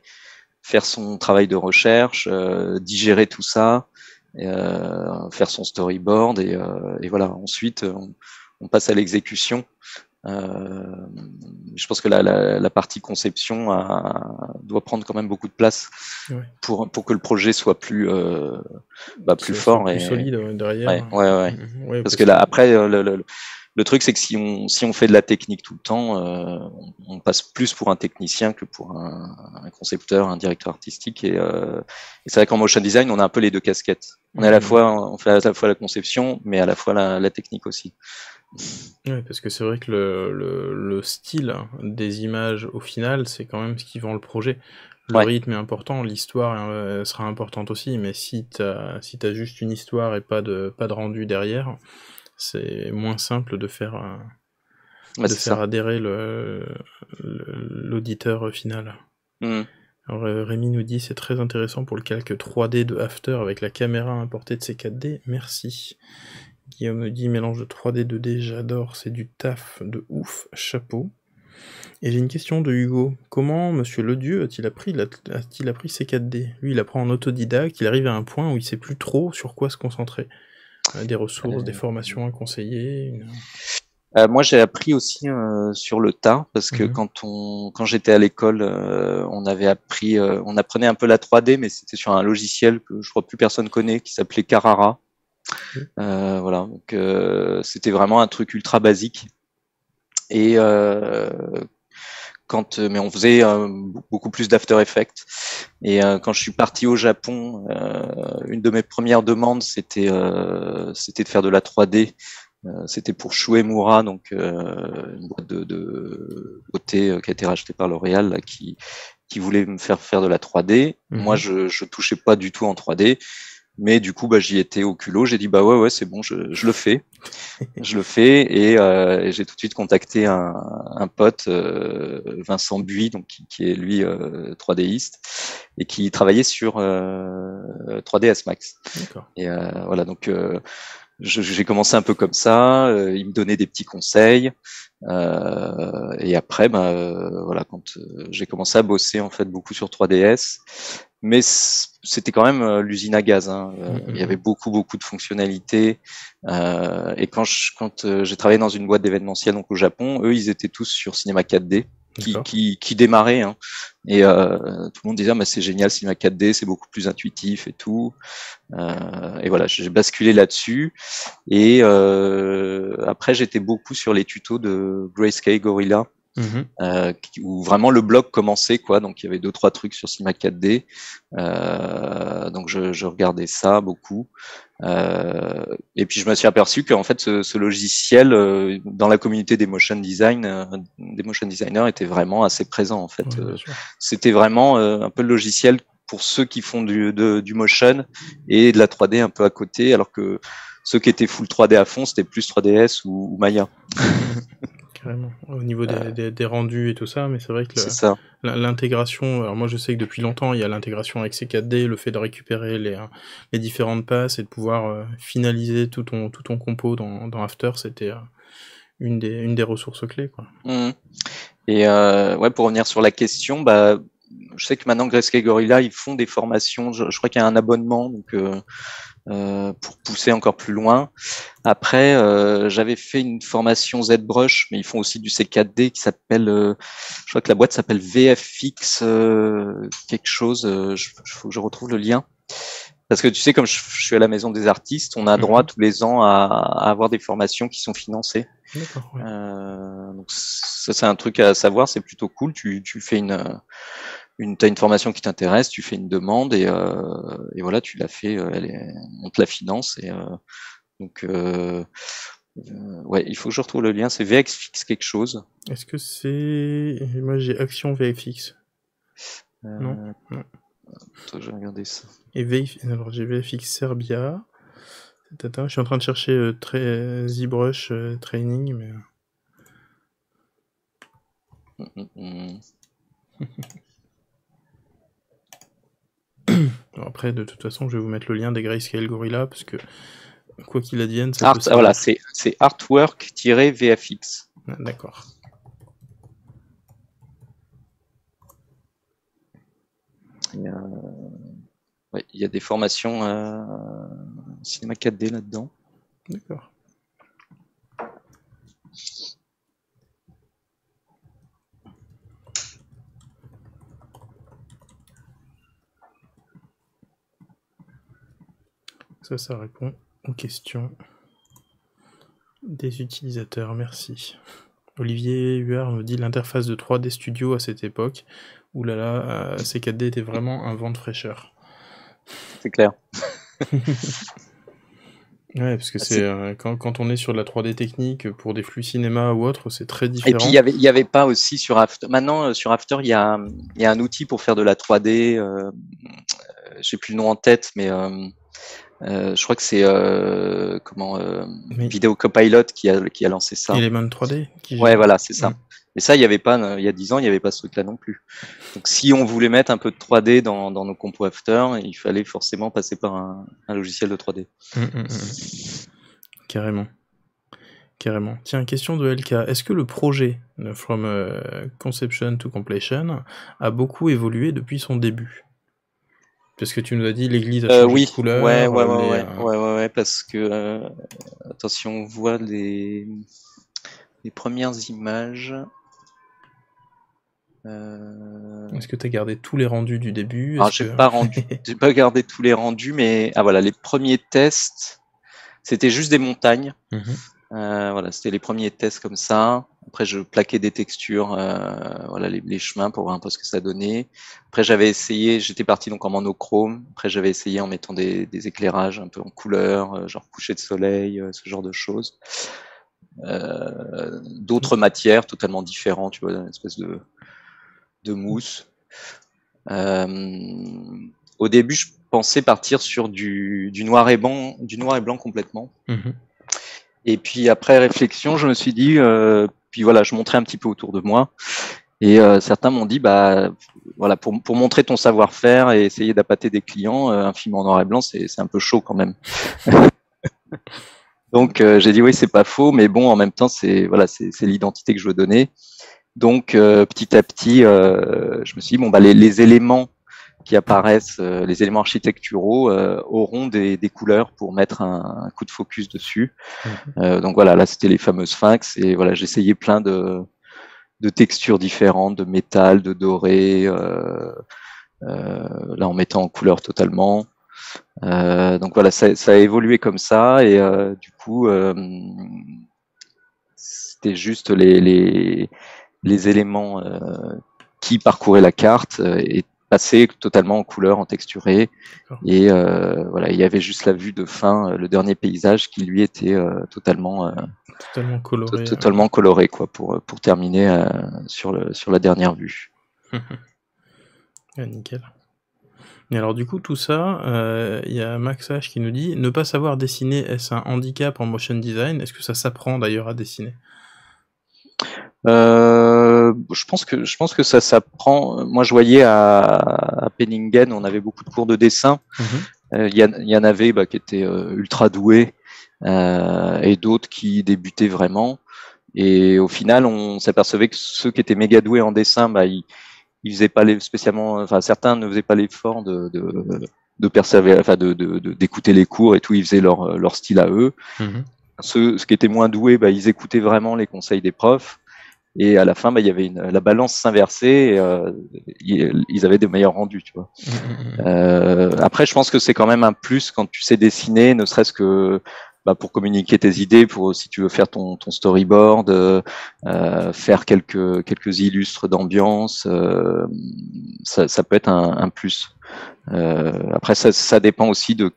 faire son travail de recherche, euh, digérer tout ça, euh, faire son storyboard, et, euh, et voilà. Ensuite, on, on passe à l'exécution. Euh, je pense que la, la, la partie conception a, doit prendre quand même beaucoup de place, ouais, pour, pour que le projet soit plus, euh, bah, plus fort et plus solide derrière. Ouais, ouais, ouais. Mmh, ouais, parce, parce que là, après, le, le, le truc, c'est que si on, si on fait de la technique tout le temps, euh, on, on passe plus pour un technicien que pour un, un concepteur, un directeur artistique. Et, euh, et c'est vrai qu'en motion design, on a un peu les deux casquettes. On, est à la fois, on fait à la fois la conception, mais à la fois la, la technique aussi. Oui, parce que c'est vrai que le, le, le style des images, au final, c'est quand même ce qui vend le projet. Le ouais. rythme est important, l'histoire euh, sera importante aussi, mais si t'as si t'as juste une histoire et pas de, pas de rendu derrière, c'est moins simple de faire, euh, ouais, de faire adhérer le, le, l'auditeur final. Mmh. Alors, Rémi nous dit, c'est très intéressant pour le calque trois D de After avec la caméra importée de ces quatre D, merci. Guillaume me dit, mélange de trois D, deux D, j'adore, c'est du taf de ouf, chapeau. Et j'ai une question de Hugo. Comment Monsieur Ledieu a-t-il appris, a-t-il appris ces quatre D? Lui, il apprend en autodidacte, il arrive à un point où il ne sait plus trop sur quoi se concentrer. Des ressources, euh... des formations à conseiller une... Euh, moi, j'ai appris aussi euh, sur le tas, parce que mmh. quand on, quand j'étais à l'école, euh, on avait appris, euh, on apprenait un peu la trois D, mais c'était sur un logiciel que je crois plus personne connaît, qui s'appelait Carrara. Mmh. Euh, voilà, donc euh, c'était vraiment un truc ultra basique. Et euh, quand, mais on faisait euh, beaucoup plus d'After Effects. Et euh, quand je suis parti au Japon, euh, une de mes premières demandes, c'était, euh, c'était de faire de la trois D. Euh, c'était pour Shuemura, donc euh, une boîte de, de beauté euh, qui a été rachetée par L'Oréal, qui, qui voulait me faire faire de la trois D. Mmh. Moi, je, je touchais pas du tout en trois D, mais du coup, bah, j'y étais au culot. J'ai dit bah ouais, ouais, c'est bon, je, je le fais, je le fais, et, euh, et j'ai tout de suite contacté un, un pote, euh, Vincent Buy, donc qui, qui est lui euh, trois D iste et qui travaillait sur euh, trois D S Max. Et euh, voilà, donc. Euh, J'ai commencé un peu comme ça, euh, il me donnait des petits conseils, euh, et après, bah, euh, voilà, quand euh, j'ai commencé à bosser en fait beaucoup sur trois D S, mais c'était quand même euh, l'usine à gaz. Hein. Euh, mm-hmm. Il y avait beaucoup, beaucoup de fonctionnalités. Euh, et quand je, quand euh, j'ai travaillé dans une boîte d'événementiel donc au Japon, eux, ils étaient tous sur Cinema quatre D. Qui, qui, qui démarrait, hein. Et euh, tout le monde disait ah, mais c'est génial Cinema quatre D, c'est beaucoup plus intuitif et tout, euh, et voilà, j'ai basculé là-dessus, et euh, après j'étais beaucoup sur les tutos de Grayscale Gorilla, mm-hmm. euh, où vraiment le blog commençait, quoi, donc il y avait deux trois trucs sur Cinema quatre D, euh, donc je, je regardais ça beaucoup, euh, et puis je me suis aperçu qu'en fait ce, ce logiciel euh, dans la communauté des motion design, euh, des motion designers était vraiment assez présent en fait. Ouais, euh, c'était vraiment euh, un peu le logiciel pour ceux qui font du, de, du motion et de la trois D un peu à côté, alors que ceux qui étaient full trois D à fond c'était plus trois D S ou, ou Maya. Carrément. Au niveau des, euh... des, des rendus et tout ça, mais c'est vrai que l'intégration, alors moi je sais que depuis longtemps il y a l'intégration avec ces quatre D, le fait de récupérer les, les différentes passes et de pouvoir finaliser tout ton, tout ton compo dans, dans After, c'était une des, une des ressources clés, quoi. Mmh. Et euh, ouais, pour revenir sur la question, bah, je sais que maintenant Grayscale Gorilla ils font des formations, je, je crois qu'il y a un abonnement, donc euh, euh, pour pousser encore plus loin. Après, euh, j'avais fait une formation ZBrush, mais ils font aussi du C quatre D qui s'appelle, euh, je crois que la boîte s'appelle V F X euh, quelque chose, il faut que je retrouve le lien. Parce que tu sais, comme je, je suis à la maison des artistes, on a droit mmh. tous les ans à, à avoir des formations qui sont financées. D'accord, ouais. euh, donc ça, c'est un truc à savoir, c'est plutôt cool. Tu, tu fais une, une, t'as une formation qui t'intéresse, tu fais une demande et, euh, et voilà, tu l'as fait. Elle est, on te la finance et euh, donc euh, euh, ouais, il faut que je retrouve le lien. C'est V F X quelque chose. Est-ce que c'est moi j'ai Action V F X euh... Non. non. Attends, je vais regarder ça. Et V F... Alors j'ai V F X Serbia. Je suis en train de chercher euh, très, euh, ZBrush euh, Training, mais... Mm -mm. Alors après, de toute façon, je vais vous mettre le lien des Grayscale Gorilla, parce que quoi qu'il advienne... Ça Art, peut voilà, c'est artwork-vfx. Ah, d'accord. Il y a, ouais, il y a des formations euh, cinéma quatre D là-dedans. D'accord. Ça, ça répond aux questions des utilisateurs. Merci. Olivier Huard me dit l'interface de trois D Studio à cette époque. Ouh là là, euh, C quatre D était vraiment un vent de fraîcheur. C'est clair. Ouais, parce que ah, c'est euh, quand, quand on est sur de la trois D technique pour des flux cinéma ou autre, c'est très différent. Et puis il n'y avait, y avait pas aussi sur After. Maintenant, euh, sur After, il y a, y a un outil pour faire de la trois D. Euh, J'ai plus le nom en tête, mais euh, euh, je crois que c'est euh, comment euh, oui. Video Copilot qui a, qui a lancé ça. Element trois D. Qui... Ouais, voilà, c'est ça. Mmh. Mais ça, il y avait pas, il y a dix ans, il n'y avait pas ce truc-là non plus. Donc, si on voulait mettre un peu de trois D dans, dans nos compos After, il fallait forcément passer par un, un logiciel de trois D. Mmh, mmh, mmh. Carrément. Carrément. Tiens, question de L K. Est-ce que le projet From uh, Conception to Completion a beaucoup évolué depuis son début? Parce que tu nous as dit l'église a changé euh, oui. de couleur. Oui, ouais, ouais, ouais, ouais, euh... ouais, ouais, ouais, parce que, euh, attention, on voit les, les premières images... Euh... Est-ce que tu as gardé tous les rendus du début? Alors, j'ai que... pas rendu, j'ai pas gardé tous les rendus, mais ah voilà, les premiers tests, c'était juste des montagnes. Mm -hmm. euh, voilà, c'était les premiers tests comme ça. Après, je plaquais des textures, euh, voilà, les, les chemins pour voir un peu ce que ça donnait. Après, j'avais essayé, j'étais parti donc en monochrome. Après, j'avais essayé en mettant des, des éclairages un peu en couleur, euh, genre coucher de soleil, euh, ce genre de choses. Euh, D'autres matières totalement différentes, tu vois, une espèce de de mousse. Euh, au début, je pensais partir sur du, du, noir, et blanc, du noir et blanc complètement. Mmh. Et puis après réflexion, je me suis dit, euh, puis voilà, je montrais un petit peu autour de moi. Et euh, certains m'ont dit, bah, voilà, pour, pour montrer ton savoir-faire et essayer d'appâter des clients, euh, un film en noir et blanc, c'est un peu chaud quand même. Donc euh, j'ai dit, oui, c'est pas faux, mais bon, en même temps, c'est voilà, c'est l'identité que je veux donner. Donc, euh, petit à petit, euh, je me suis dit, bon, bah, les, les éléments qui apparaissent, euh, les éléments architecturaux, euh, auront des, des couleurs pour mettre un, un coup de focus dessus. Mm-hmm. euh, donc voilà, là, c'était les fameux sphinx. Et voilà, j'essayais plein de, de textures différentes, de métal, de doré, euh, euh, là, en mettant en couleur totalement. Euh, donc voilà, ça, ça a évolué comme ça. Et euh, du coup, euh, c'était juste les... les les éléments euh, qui parcouraient la carte euh, et passaient totalement en couleur, en texturé. Et euh, voilà, il y avait juste la vue de fin, euh, le dernier paysage qui lui était euh, totalement, euh, totalement coloré, to totalement ouais. coloré quoi, pour, pour terminer euh, sur, le, sur la dernière vue. Ah, nickel. Et alors du coup, tout ça, il euh, y a Max H qui nous dit « Ne pas savoir dessiner, est-ce un handicap en motion design? Est-ce que ça s'apprend d'ailleurs à dessiner ?» Euh, je pense que je pense que ça s'apprend. Moi, je voyais à, à Penningen, on avait beaucoup de cours de dessin. Il mm-hmm. euh, y, y en avait bah, qui étaient euh, ultra doués euh, et d'autres qui débutaient vraiment. Et au final, on s'apercevait que ceux qui étaient méga doués en dessin, bah, ils, ils faisaient pas les, spécialement, enfin certains ne faisaient pas l'effort de, de, de persévérer, enfin de d'écouter les cours et tout, ils faisaient leur leur style à eux. Mmh. Ceux, ceux qui étaient moins doués, bah, ils écoutaient vraiment les conseils des profs. Et à la fin, bah, il y avait une, la balance s'inversait. Euh, ils avaient des meilleurs rendus, tu vois. Mmh. Euh, après, je pense que c'est quand même un plus quand tu sais dessiner, ne serait-ce que bah, pour communiquer tes idées, pour si tu veux faire ton, ton storyboard, euh, faire quelques quelques illustres d'ambiance, euh, ça, ça peut être un, un plus. Euh, après, ça, ça dépend aussi de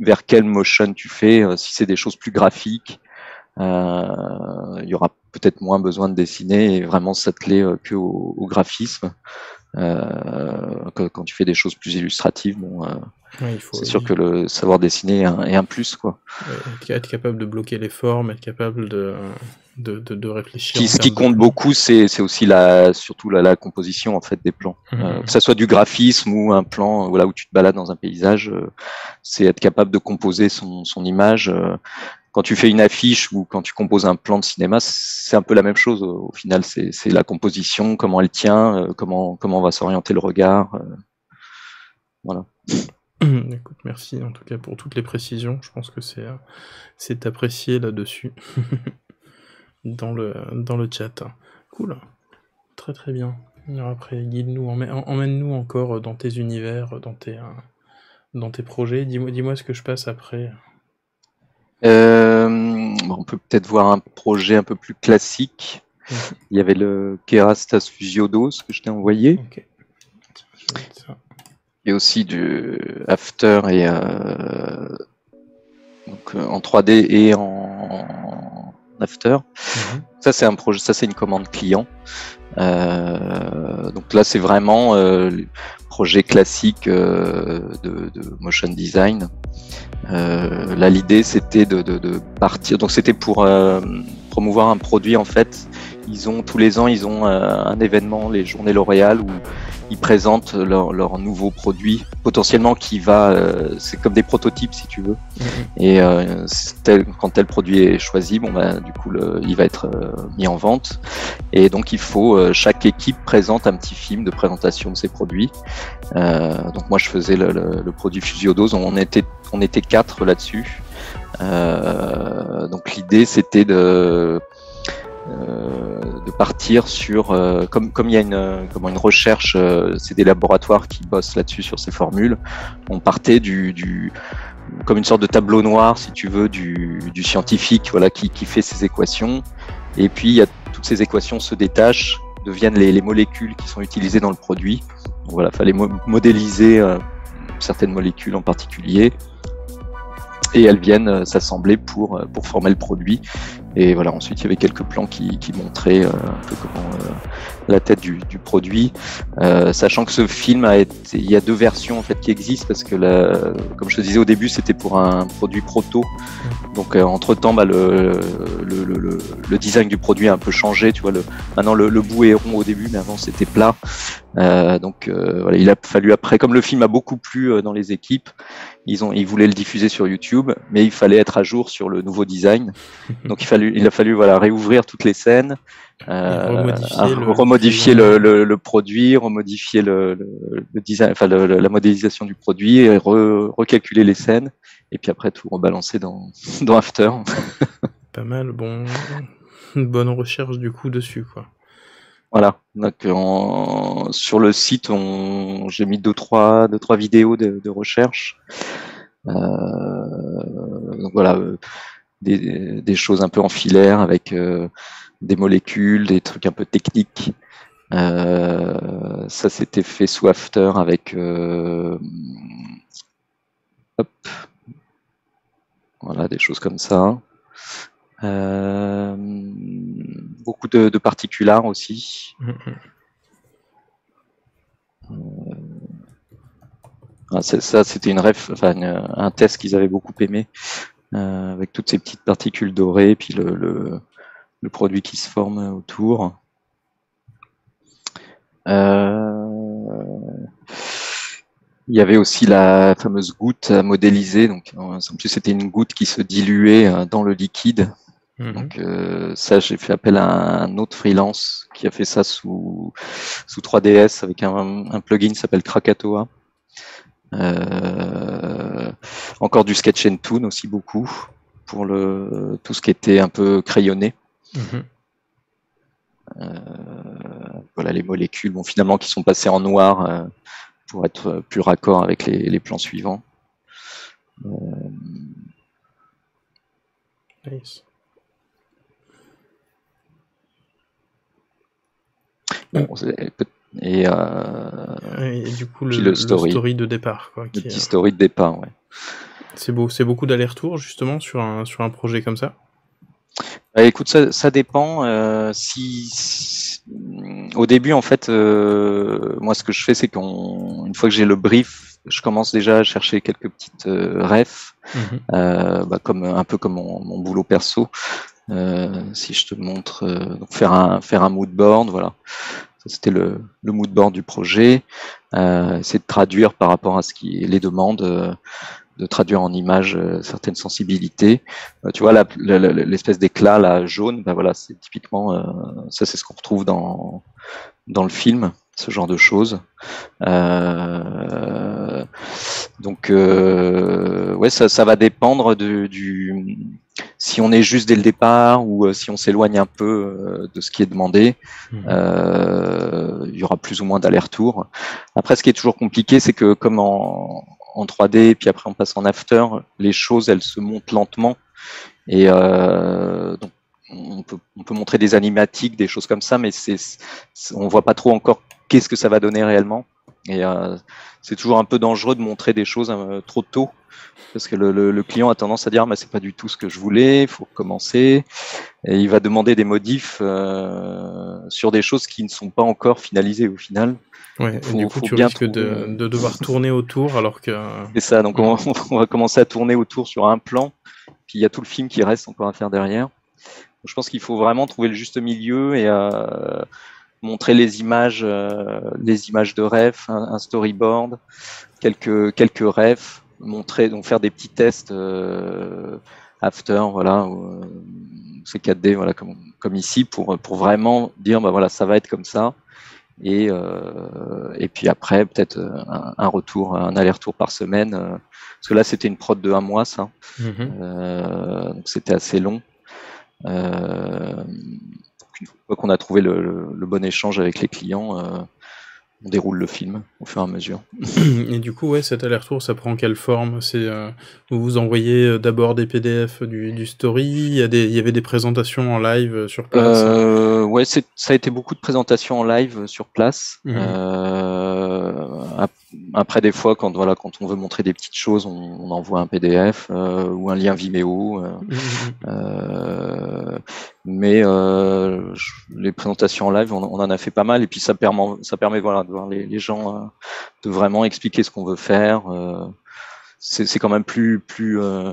vers quel motion tu fais. Euh, si c'est des choses plus graphiques, euh, il y aura peut-être moins besoin de dessiner et vraiment s'atteler euh, que au, au graphisme. Euh, que, quand tu fais des choses plus illustratives, bon, euh, oui, c'est sûr que le savoir dessiner est un, est un plus, quoi. Être capable de bloquer les formes, être capable de, de, de, de réfléchir. Qui, ce qui compte de... beaucoup, c'est aussi la, surtout la, la composition en fait des plans. Mmh. Euh, que ça soit du graphisme ou un plan, voilà, où tu te balades dans un paysage, euh, c'est être capable de composer son, son image. Euh, Quand tu fais une affiche ou quand tu composes un plan de cinéma, c'est un peu la même chose. Au final, c'est la composition, comment elle tient, comment, comment on va s'orienter le regard. Euh, voilà. Écoute, merci en tout cas pour toutes les précisions. Je pense que c'est apprécié là-dessus, dans, le, dans le chat. Cool. Très très bien. Alors après, guide-nous, emmène-nous encore dans tes univers, dans tes, dans tes projets. Dis-moi dis-moi ce que je passe après. Euh, on peut peut-être voir un projet un peu plus classique. Mmh. Il y avait le Kerastas Fugiodo, ce que je t'ai envoyé. Okay. Et aussi du After et euh, donc, en trois D et en After. Mmh. Ça c'est un projet, ça c'est une commande client. Euh, donc là c'est vraiment euh, les projets classiques euh, de, de motion design. Euh, là l'idée c'était de, de, de partir, donc c'était pour euh, promouvoir un produit en fait. Ils ont tous les ans ils ont euh, un événement, les Journées L'Oréal, où ils présentent leur, leur nouveau produit potentiellement qui va, euh, c'est comme des prototypes si tu veux. Mmh. Et euh, tel, quand tel produit est choisi, bon bah du coup le, il va être euh, mis en vente. Et donc il faut euh, chaque équipe présente un petit film de présentation de ses produits. Euh, donc moi je faisais le, le, le produit Fusiodose, on était on était quatre là-dessus. Euh, donc l'idée c'était de Euh, de partir sur euh, comme comme il y a une comment une recherche, euh, c'est des laboratoires qui bossent là-dessus sur ces formules. On partait du, du comme une sorte de tableau noir si tu veux du, du scientifique, voilà, qui qui fait ses équations, et puis il y a toutes ces équations se détachent, deviennent les, les molécules qui sont utilisées dans le produit. Donc, voilà, fallait mo modéliser euh, certaines molécules en particulier. Et elles viennent euh, s'assembler pour, euh, pour former le produit. Et voilà, ensuite il y avait quelques plans qui, qui montraient euh, un peu comment euh, la tête du, du produit. Euh, sachant que ce film a été, il y a deux versions en fait qui existent, parce que la, comme je te disais au début, c'était pour un produit proto. Donc euh, entre temps, bah, le, le, le, le, le design du produit a un peu changé. Tu vois, le, maintenant le, le bout est rond au début, mais avant c'était plat. Euh, donc euh, voilà, il a fallu après, comme le film a beaucoup plu euh, dans les équipes, ils ont, ils voulaient le diffuser sur YouTube, mais il fallait être à jour sur le nouveau design. Donc il fallu, il a fallu voilà réouvrir toutes les scènes, euh, remodifier, euh, le, remodifier le, le, le produit, remodifier le, le, le design, enfin le, la modélisation du produit, et re, recalculer les scènes, et puis après tout rebalancer dans, dans After. Pas mal, bon, une bonne recherche du coup dessus quoi. Voilà, donc en, sur le site, j'ai mis deux trois, deux, trois vidéos de, de recherche. Euh, donc voilà, des, des choses un peu en filaire avec euh, des molécules, des trucs un peu techniques. Euh, ça, c'était fait sous After avec... Euh, hop, voilà, des choses comme ça. Euh, beaucoup de, de particulars aussi. Mmh. Euh, ah, ça, c'était une ref, enfin, une, un test qu'ils avaient beaucoup aimé, euh, avec toutes ces petites particules dorées, et puis le, le, le produit qui se forme autour. Euh, Il y avait aussi la fameuse goutte à modéliser. Donc, en plus, c'était une goutte qui se diluait dans le liquide. Mmh. Donc, euh, ça, j'ai fait appel à un autre freelance qui a fait ça sous, sous trois D S avec un, un plugin qui s'appelle Krakatoa. Euh, encore du sketch and toon aussi beaucoup pour le tout ce qui était un peu crayonné. Mmh. Euh, voilà les molécules, bon, finalement qui sont passées en noir euh, pour être plus raccord avec les, les plans suivants. Euh... Nice. Bon, et, euh, et du coup le, le, story. le story de départ quoi, qui le petit est... story de départ ouais. C'est beau, c'est beaucoup d'aller-retour justement sur un, sur un projet comme ça. Bah, écoute, ça, ça dépend. Euh, si, si au début en fait euh, moi ce que je fais c'est qu'une fois que j'ai le brief je commence déjà à chercher quelques petites euh, refs, mm-hmm. euh, bah, comme, un peu comme mon, mon boulot perso. Euh, si je te montre euh, donc faire un faire un mood board, voilà. C'était le, le mood board du projet. Euh, c'est de traduire par rapport à ce qui les demandes, euh, de traduire en images euh, certaines sensibilités. Euh, tu vois, l'espèce d'éclat là jaune, ben voilà, c'est typiquement euh, ça, c'est ce qu'on retrouve dans dans le film, ce genre de choses. Euh, donc, euh, ouais, ça, ça va dépendre du, du si on est juste dès le départ ou euh, si on s'éloigne un peu euh, de ce qui est demandé, il euh, y aura plus ou moins d'aller-retour. Après, ce qui est toujours compliqué, c'est que comme en, en trois D, puis après on passe en after, les choses, elles se montent lentement. Et euh, donc, on peut, on peut montrer des animatiques, des choses comme ça, mais c'est, on voit pas trop encore qu'est-ce que ça va donner réellement. Et euh, c'est toujours un peu dangereux de montrer des choses euh, trop tôt, parce que le, le, le client a tendance à dire mais c'est pas du tout ce que je voulais, il faut commencer, et il va demander des modifs euh, sur des choses qui ne sont pas encore finalisées au final. Ouais, faut, et du coup faut tu bien risques de, de devoir tourner autour alors que... C'est ça, donc on, on va commencer à tourner autour sur un plan, puis il y a tout le film qui reste encore à faire derrière. Je pense qu'il faut vraiment trouver le juste milieu et euh, montrer les images, euh, les images de ref, un, un storyboard, quelques quelques refs, montrer donc faire des petits tests euh, after, voilà, euh, C quatre D, voilà comme comme ici pour pour vraiment dire bah voilà ça va être comme ça et euh, et puis après peut-être un, un retour, un aller-retour par semaine euh, parce que là c'était une prod de un mois ça, mm-hmm. euh, donc c'était assez long. Euh, une fois qu'on a trouvé le, le, le bon échange avec les clients, euh, on déroule le film au fur et à mesure. Et du coup, ouais, cet aller-retour, ça prend quelle forme? C'est euh, vous vous envoyez d'abord des P D F du, du story. Il y, a des, il y avait des présentations en live sur place. Euh, ouais, ça a été beaucoup de présentations en live sur place. Mmh. Euh, après, des fois, quand voilà, quand on veut montrer des petites choses, on, on envoie un P D F euh, ou un lien Vimeo. Euh, mmh. euh, mais euh, les présentations en live, on, on en a fait pas mal. Et puis ça permet, ça permet voilà. de voir les, les gens, euh, de vraiment expliquer ce qu'on veut faire. Euh, c'est quand même plus, plus, euh,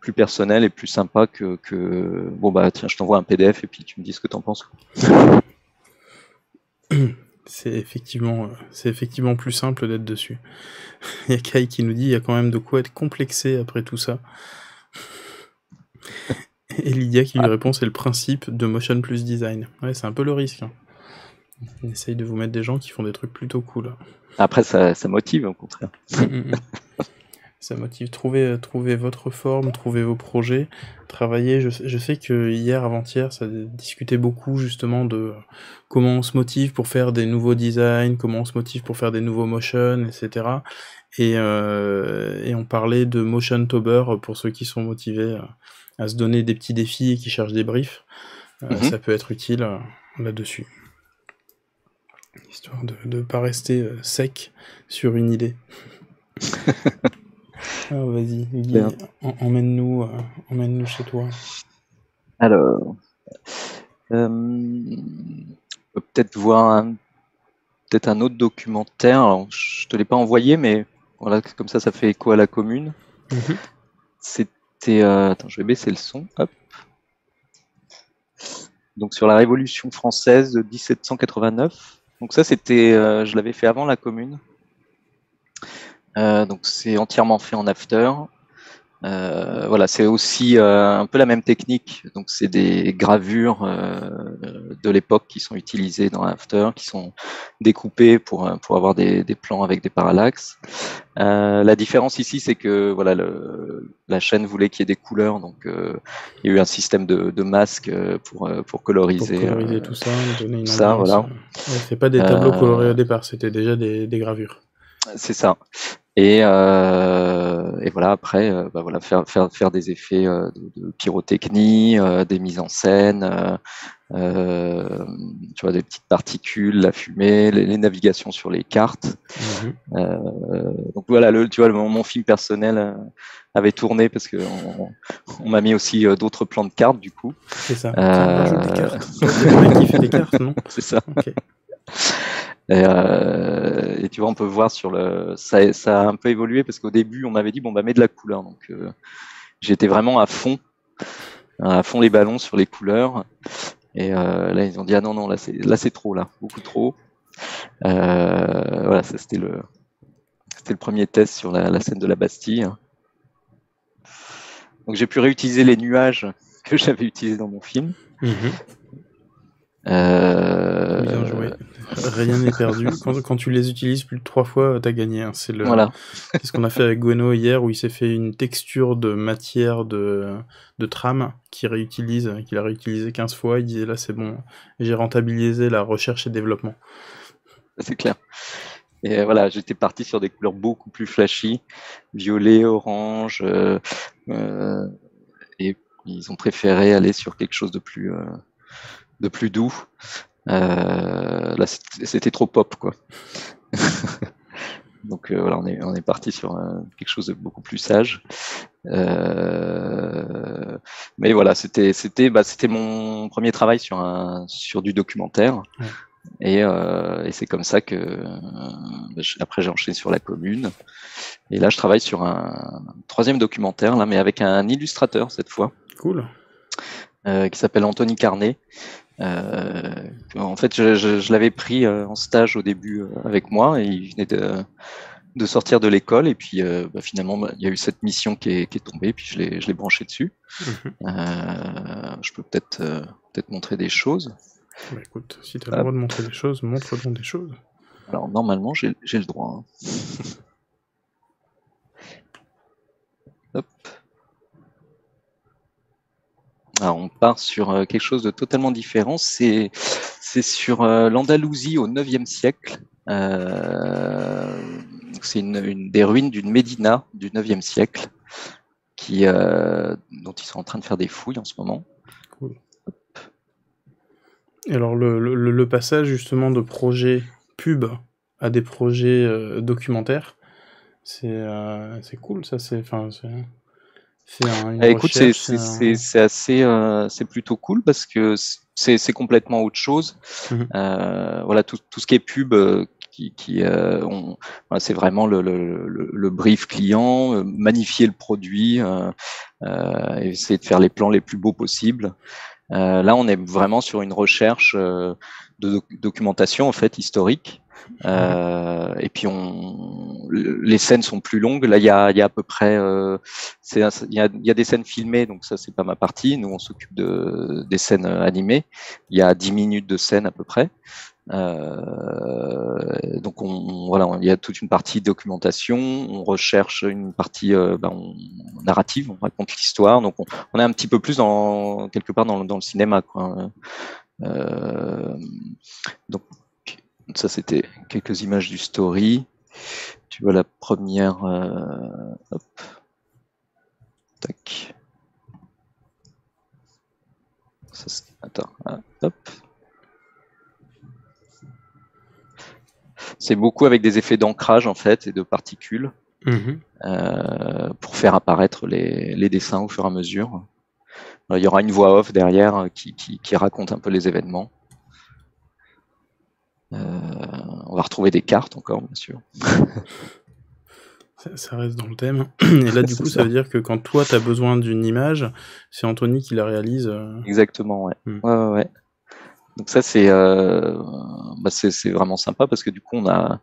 plus personnel et plus sympa que, que... Bon, bah tiens, je t'envoie un P D F et puis tu me dis ce que t'en penses. C'est effectivement, c'est effectivement plus simple d'être dessus. Il y a Kai qui nous dit il y a quand même de quoi être complexé après tout ça. Et Lydia qui lui ah. répond c'est le principe de Motion Plus Design. Ouais, c'est un peu le risque. Hein. On essaye de vous mettre des gens qui font des trucs plutôt cool. Après, ça, ça motive, au contraire. Ça motive. Trouvez, trouvez votre forme, trouvez vos projets, travaillez. Je, je sais que hier, avant-hier, ça discutait beaucoup justement de comment on se motive pour faire des nouveaux designs, comment on se motive pour faire des nouveaux motions, et cetera. Et, euh, et on parlait de motion-tober pour ceux qui sont motivés à, à se donner des petits défis et qui cherchent des briefs. Mm-hmm. euh, ça peut être utile euh, là-dessus. Histoire de ne pas rester euh, sec sur une idée. Alors vas-y, Guy, emmène-nous euh, emmène-nous chez toi. Alors, euh, peut-être voir un, peut-être un autre documentaire. Alors, je ne te l'ai pas envoyé, mais voilà, comme ça, ça fait écho à la commune. Mm-hmm. C'était... Euh, attends, je vais baisser le son. Hop. Donc, sur la Révolution française de mille sept cent quatre-vingt-neuf. Donc ça, c'était, euh, je l'avais fait avant la commune. Euh, donc c'est entièrement fait en after. Euh, voilà, c'est aussi euh, un peu la même technique. Donc c'est des gravures euh, de l'époque qui sont utilisés dans After, qui sont découpés pour, pour avoir des, des plans avec des parallaxes. Euh, la différence ici, c'est que voilà, le, la chaîne voulait qu'il y ait des couleurs, donc euh, il y a eu un système de, de masques pour, pour coloriser, pour coloriser euh, tout ça. Donner une ça voilà. Ouais, c'est pas des tableaux euh, colorés au départ, c'était déjà des, des gravures. C'est ça. Et, euh, et voilà, après, euh, bah voilà, faire, faire, faire des effets euh, de, de pyrotechnie, euh, des mises en scène, euh, euh, tu vois, des petites particules, la fumée, les, les navigations sur les cartes. Mmh. Euh, donc voilà, le, tu vois, le, mon film personnel avait tourné parce que on, on m'a mis aussi d'autres plans de cartes, du coup. C'est ça. Euh... Des cartes. Le mec qui fait des cartes, non ? C'est ça. Okay. Et, euh, et tu vois, on peut voir sur le, ça, ça a un peu évolué parce qu'au début, on m'avait dit bon bah mets de la couleur. Donc euh, j'étais vraiment à fond, à fond les ballons sur les couleurs. Et euh, là, ils ont dit ah non non, là c'est là c'est trop là, beaucoup trop. Euh, voilà, ça c'était le, c'était le premier test sur la, la scène de la Bastille. Donc j'ai pu réutiliser les nuages que j'avais utilisés dans mon film. Mmh. Euh... Bien joué. Rien n'est perdu. Quand, quand tu les utilises plus de trois fois, t'as gagné. Hein. C'est le... voilà. C'est ce qu'on a fait avec Gweno hier, où il s'est fait une texture de matière de, de trame qu'il réutilise, qu'il a réutilisé quinze fois. Il disait là c'est bon, j'ai rentabilisé la recherche et développement. C'est clair. Et voilà, j'étais parti sur des couleurs beaucoup plus flashy, violet, orange, euh, euh, et ils ont préféré aller sur quelque chose de plus... Euh, de plus doux. Euh, là, c'était trop pop, quoi. Donc euh, voilà, on est, on est parti sur euh, quelque chose de beaucoup plus sage. Euh, mais voilà, c'était, c'était, bah, c'était mon premier travail sur un, sur du documentaire. Ouais. Et, euh, et c'est comme ça que euh, après j'ai enchaîné sur La Commune. Et là, je travaille sur un troisième documentaire, là, mais avec un illustrateur cette fois. Cool. Euh, qui s'appelle Anthony Carnet. Euh, en fait, je, je, je l'avais pris euh, en stage au début euh, avec moi, et il venait de, de sortir de l'école, et puis euh, bah, finalement, bah, il y a eu cette mission qui est, qui est tombée, puis je l'ai, je l'ai branché dessus. Mm-hmm. euh, je peux peut-être euh, peut-être montrer des choses. Bah, écoute, si tu as le droit de montrer des choses, montre-nous des choses. Alors, normalement, j'ai, j'ai le droit. Hein. Hop. Alors, on part sur quelque chose de totalement différent, c'est sur euh, l'Andalousie au neuvième siècle. Euh, c'est une, une des ruines d'une médina du neuvième siècle qui, euh, dont ils sont en train de faire des fouilles en ce moment. Cool. Et alors, le, le, le passage justement de projets pub à des projets euh, documentaires, c'est euh, c'est cool, ça, c'est... Un, ah, écoute, c'est un... assez, euh, c'est plutôt cool parce que c'est complètement autre chose. Mm-hmm. euh, voilà, tout, tout ce qui est pub, euh, qui, qui euh, voilà, c'est vraiment le, le, le, le brief client, euh, magnifier le produit, euh, euh, essayer de faire les plans les plus beaux possibles. Euh, là, on est vraiment sur une recherche euh, de doc documentation en fait historique. Euh, et puis on, les scènes sont plus longues. Là, il y a, y a à peu près, euh, il y a, y a des scènes filmées, donc ça c'est pas ma partie. Nous, on s'occupe de des scènes animées. Il y a dix minutes de scène à peu près. Euh, donc on, on, voilà, il y a toute une partie documentation. On recherche une partie euh, ben, on, narrative. On raconte l'histoire. Donc on, on est un petit peu plus dans quelque part dans, dans le cinéma, quoi. Euh, donc ça, c'était quelques images du story. Tu vois la première... Euh, hop. Tac. Ça, attends. Ah, hop. C'est beaucoup avec des effets d'ancrage, en fait, et de particules, mm-hmm. euh, pour faire apparaître les, les dessins au fur et à mesure. Alors, il y aura une voix off derrière qui, qui, qui raconte un peu les événements. Euh, on va retrouver des cartes encore, bien sûr. ça, ça reste dans le thème. Et là, du coup, ça, ça veut dire que quand toi, tu as besoin d'une image, c'est Anthony qui la réalise. Euh... Exactement, ouais. Mm. Ouais, ouais, ouais. Donc ça, c'est euh, bah, c'est vraiment sympa parce que du coup, on a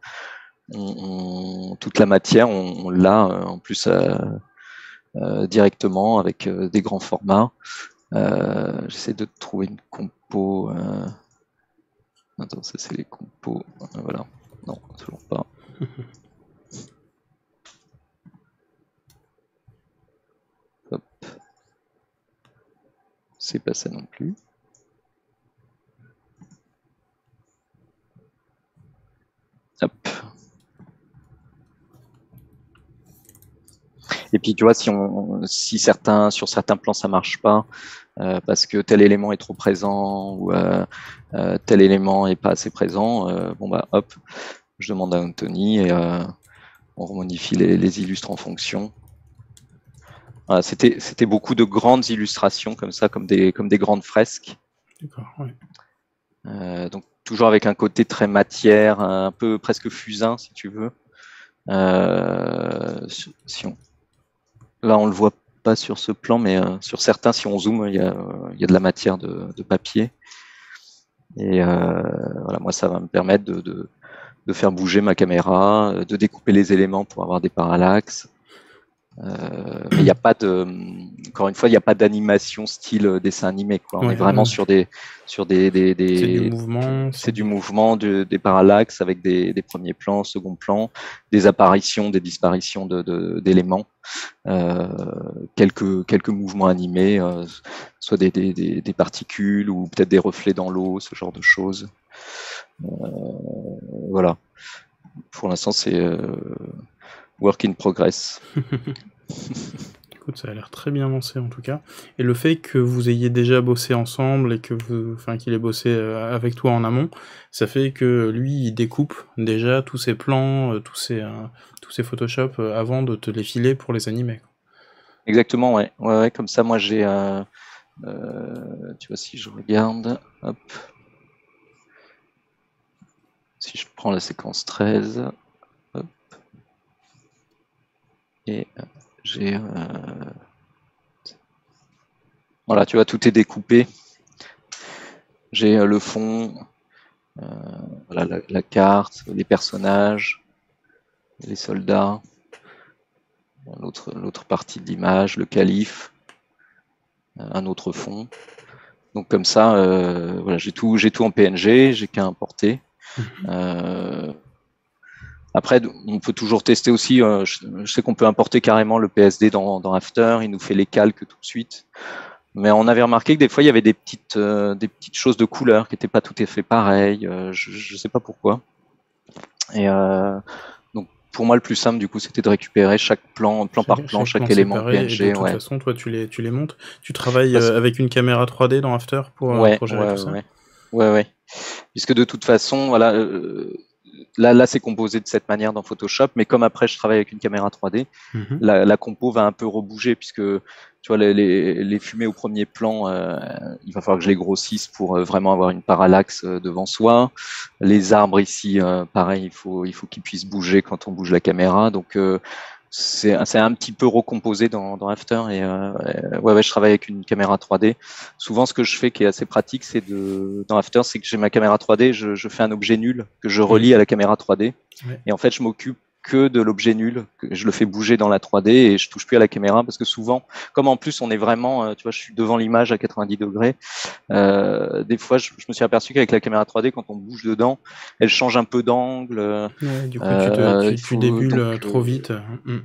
on, on, toute la matière, on, on l'a euh, en plus euh, euh, directement avec euh, des grands formats. Euh, J'essaie de trouver une compo... Euh... Attends, ça c'est les compos. Voilà. Non, toujours pas. Hop. C'est pas ça non plus. Hop. Et puis tu vois, si on, si certains, sur certains plans ça marche pas, euh, parce que tel élément est trop présent ou euh, euh, tel élément est pas assez présent, euh, bon bah hop, je demande à Anthony et euh, on remonifie les, les illustres en fonction. Voilà, c'était c'était beaucoup de grandes illustrations comme ça, comme des comme des grandes fresques. D'accord. Ouais. Euh, donc toujours avec un côté très matière, un peu presque fusain si tu veux. Euh, si on... Là, on le voit pas sur ce plan, mais euh, sur certains, si on zoome, il y a, euh, il y a de la matière de, de papier. Et euh, voilà, moi, ça va me permettre de, de, de faire bouger ma caméra, de découper les éléments pour avoir des parallaxes. Euh, mais il n'y a pas de, encore une fois, il n'y a pas d'animation style dessin animé, quoi. On ouais, est vraiment ouais. sur des, sur des, des, des c'est du mouvement, c'est du mouvement, de, des parallaxes avec des, des premiers plans, second plan, des apparitions, des disparitions de, d'éléments, euh, quelques, quelques mouvements animés, euh, soit des, des, des, des particules ou peut-être des reflets dans l'eau, ce genre de choses. Euh, voilà. Pour l'instant, c'est euh, work in progress. Écoute, ça a l'air très bien avancé en tout cas. Et le fait que vous ayez déjà bossé ensemble et que vous, enfin, qu'il ait bossé avec toi en amont, ça fait que lui, il découpe déjà tous ses plans, tous ses, euh, tous ses Photoshop avant de te les filer pour les animer. Exactement, ouais. ouais, ouais comme ça, moi, j'ai... Euh, euh, tu vois, si je regarde... Hop. Si je prends la séquence treize... Et j'ai... Euh... Voilà, tu vois, tout est découpé. J'ai euh, le fond, euh, voilà, la, la carte, les personnages, les soldats, l'autre l'autre partie de l'image, le calife, euh, un autre fond. Donc comme ça, euh, voilà, j'ai tout, j'ai tout en P N G, j'ai qu'à importer. Euh, Après, on peut toujours tester aussi, euh, je, je sais qu'on peut importer carrément le P S D dans, dans After, il nous fait les calques tout de suite. Mais on avait remarqué que des fois, il y avait des petites, euh, des petites choses de couleur qui n'étaient pas tout à fait pareilles, euh, je ne sais pas pourquoi. Et euh, donc, pour moi, le plus simple, du coup, c'était de récupérer chaque plan, plan par plan, chaque, chaque élément P N G. De toute ouais. façon, toi, tu les, tu les montes. Tu travailles euh, avec une caméra trois D dans After pour, ouais, pour gérer ouais, tout ça. Ouais, ouais, ouais. Puisque de toute façon, voilà... Euh, Là, là c'est composé de cette manière dans Photoshop, mais comme après je travaille avec une caméra trois D, mmh. la, la compo va un peu rebouger, puisque tu vois, les, les, les fumées au premier plan, euh, il va falloir que je les grossisse pour euh, vraiment avoir une parallaxe euh, devant soi. Les arbres ici, euh, pareil, il faut, il faut qu'ils puissent bouger quand on bouge la caméra. Donc euh, c'est un petit peu recomposé dans, dans After. Et, euh, ouais, ouais, je travaille avec une caméra trois D. Souvent, ce que je fais qui est assez pratique, c'est de dans After, c'est que j'ai ma caméra trois D, je, je fais un objet nul que je relie à la caméra trois D. Ouais. Et en fait, je m'occupe que de l'objet nul, que je le fais bouger dans la trois D et je touche plus à la caméra parce que souvent, comme en plus on est vraiment, tu vois, je suis devant l'image à quatre-vingt-dix degrés, euh, des fois je, je me suis aperçu qu'avec la caméra trois D, quand on bouge dedans, elle change un peu d'angle. Ouais, du coup, euh, tu, te, tu, faut, tu débules donc, trop vite.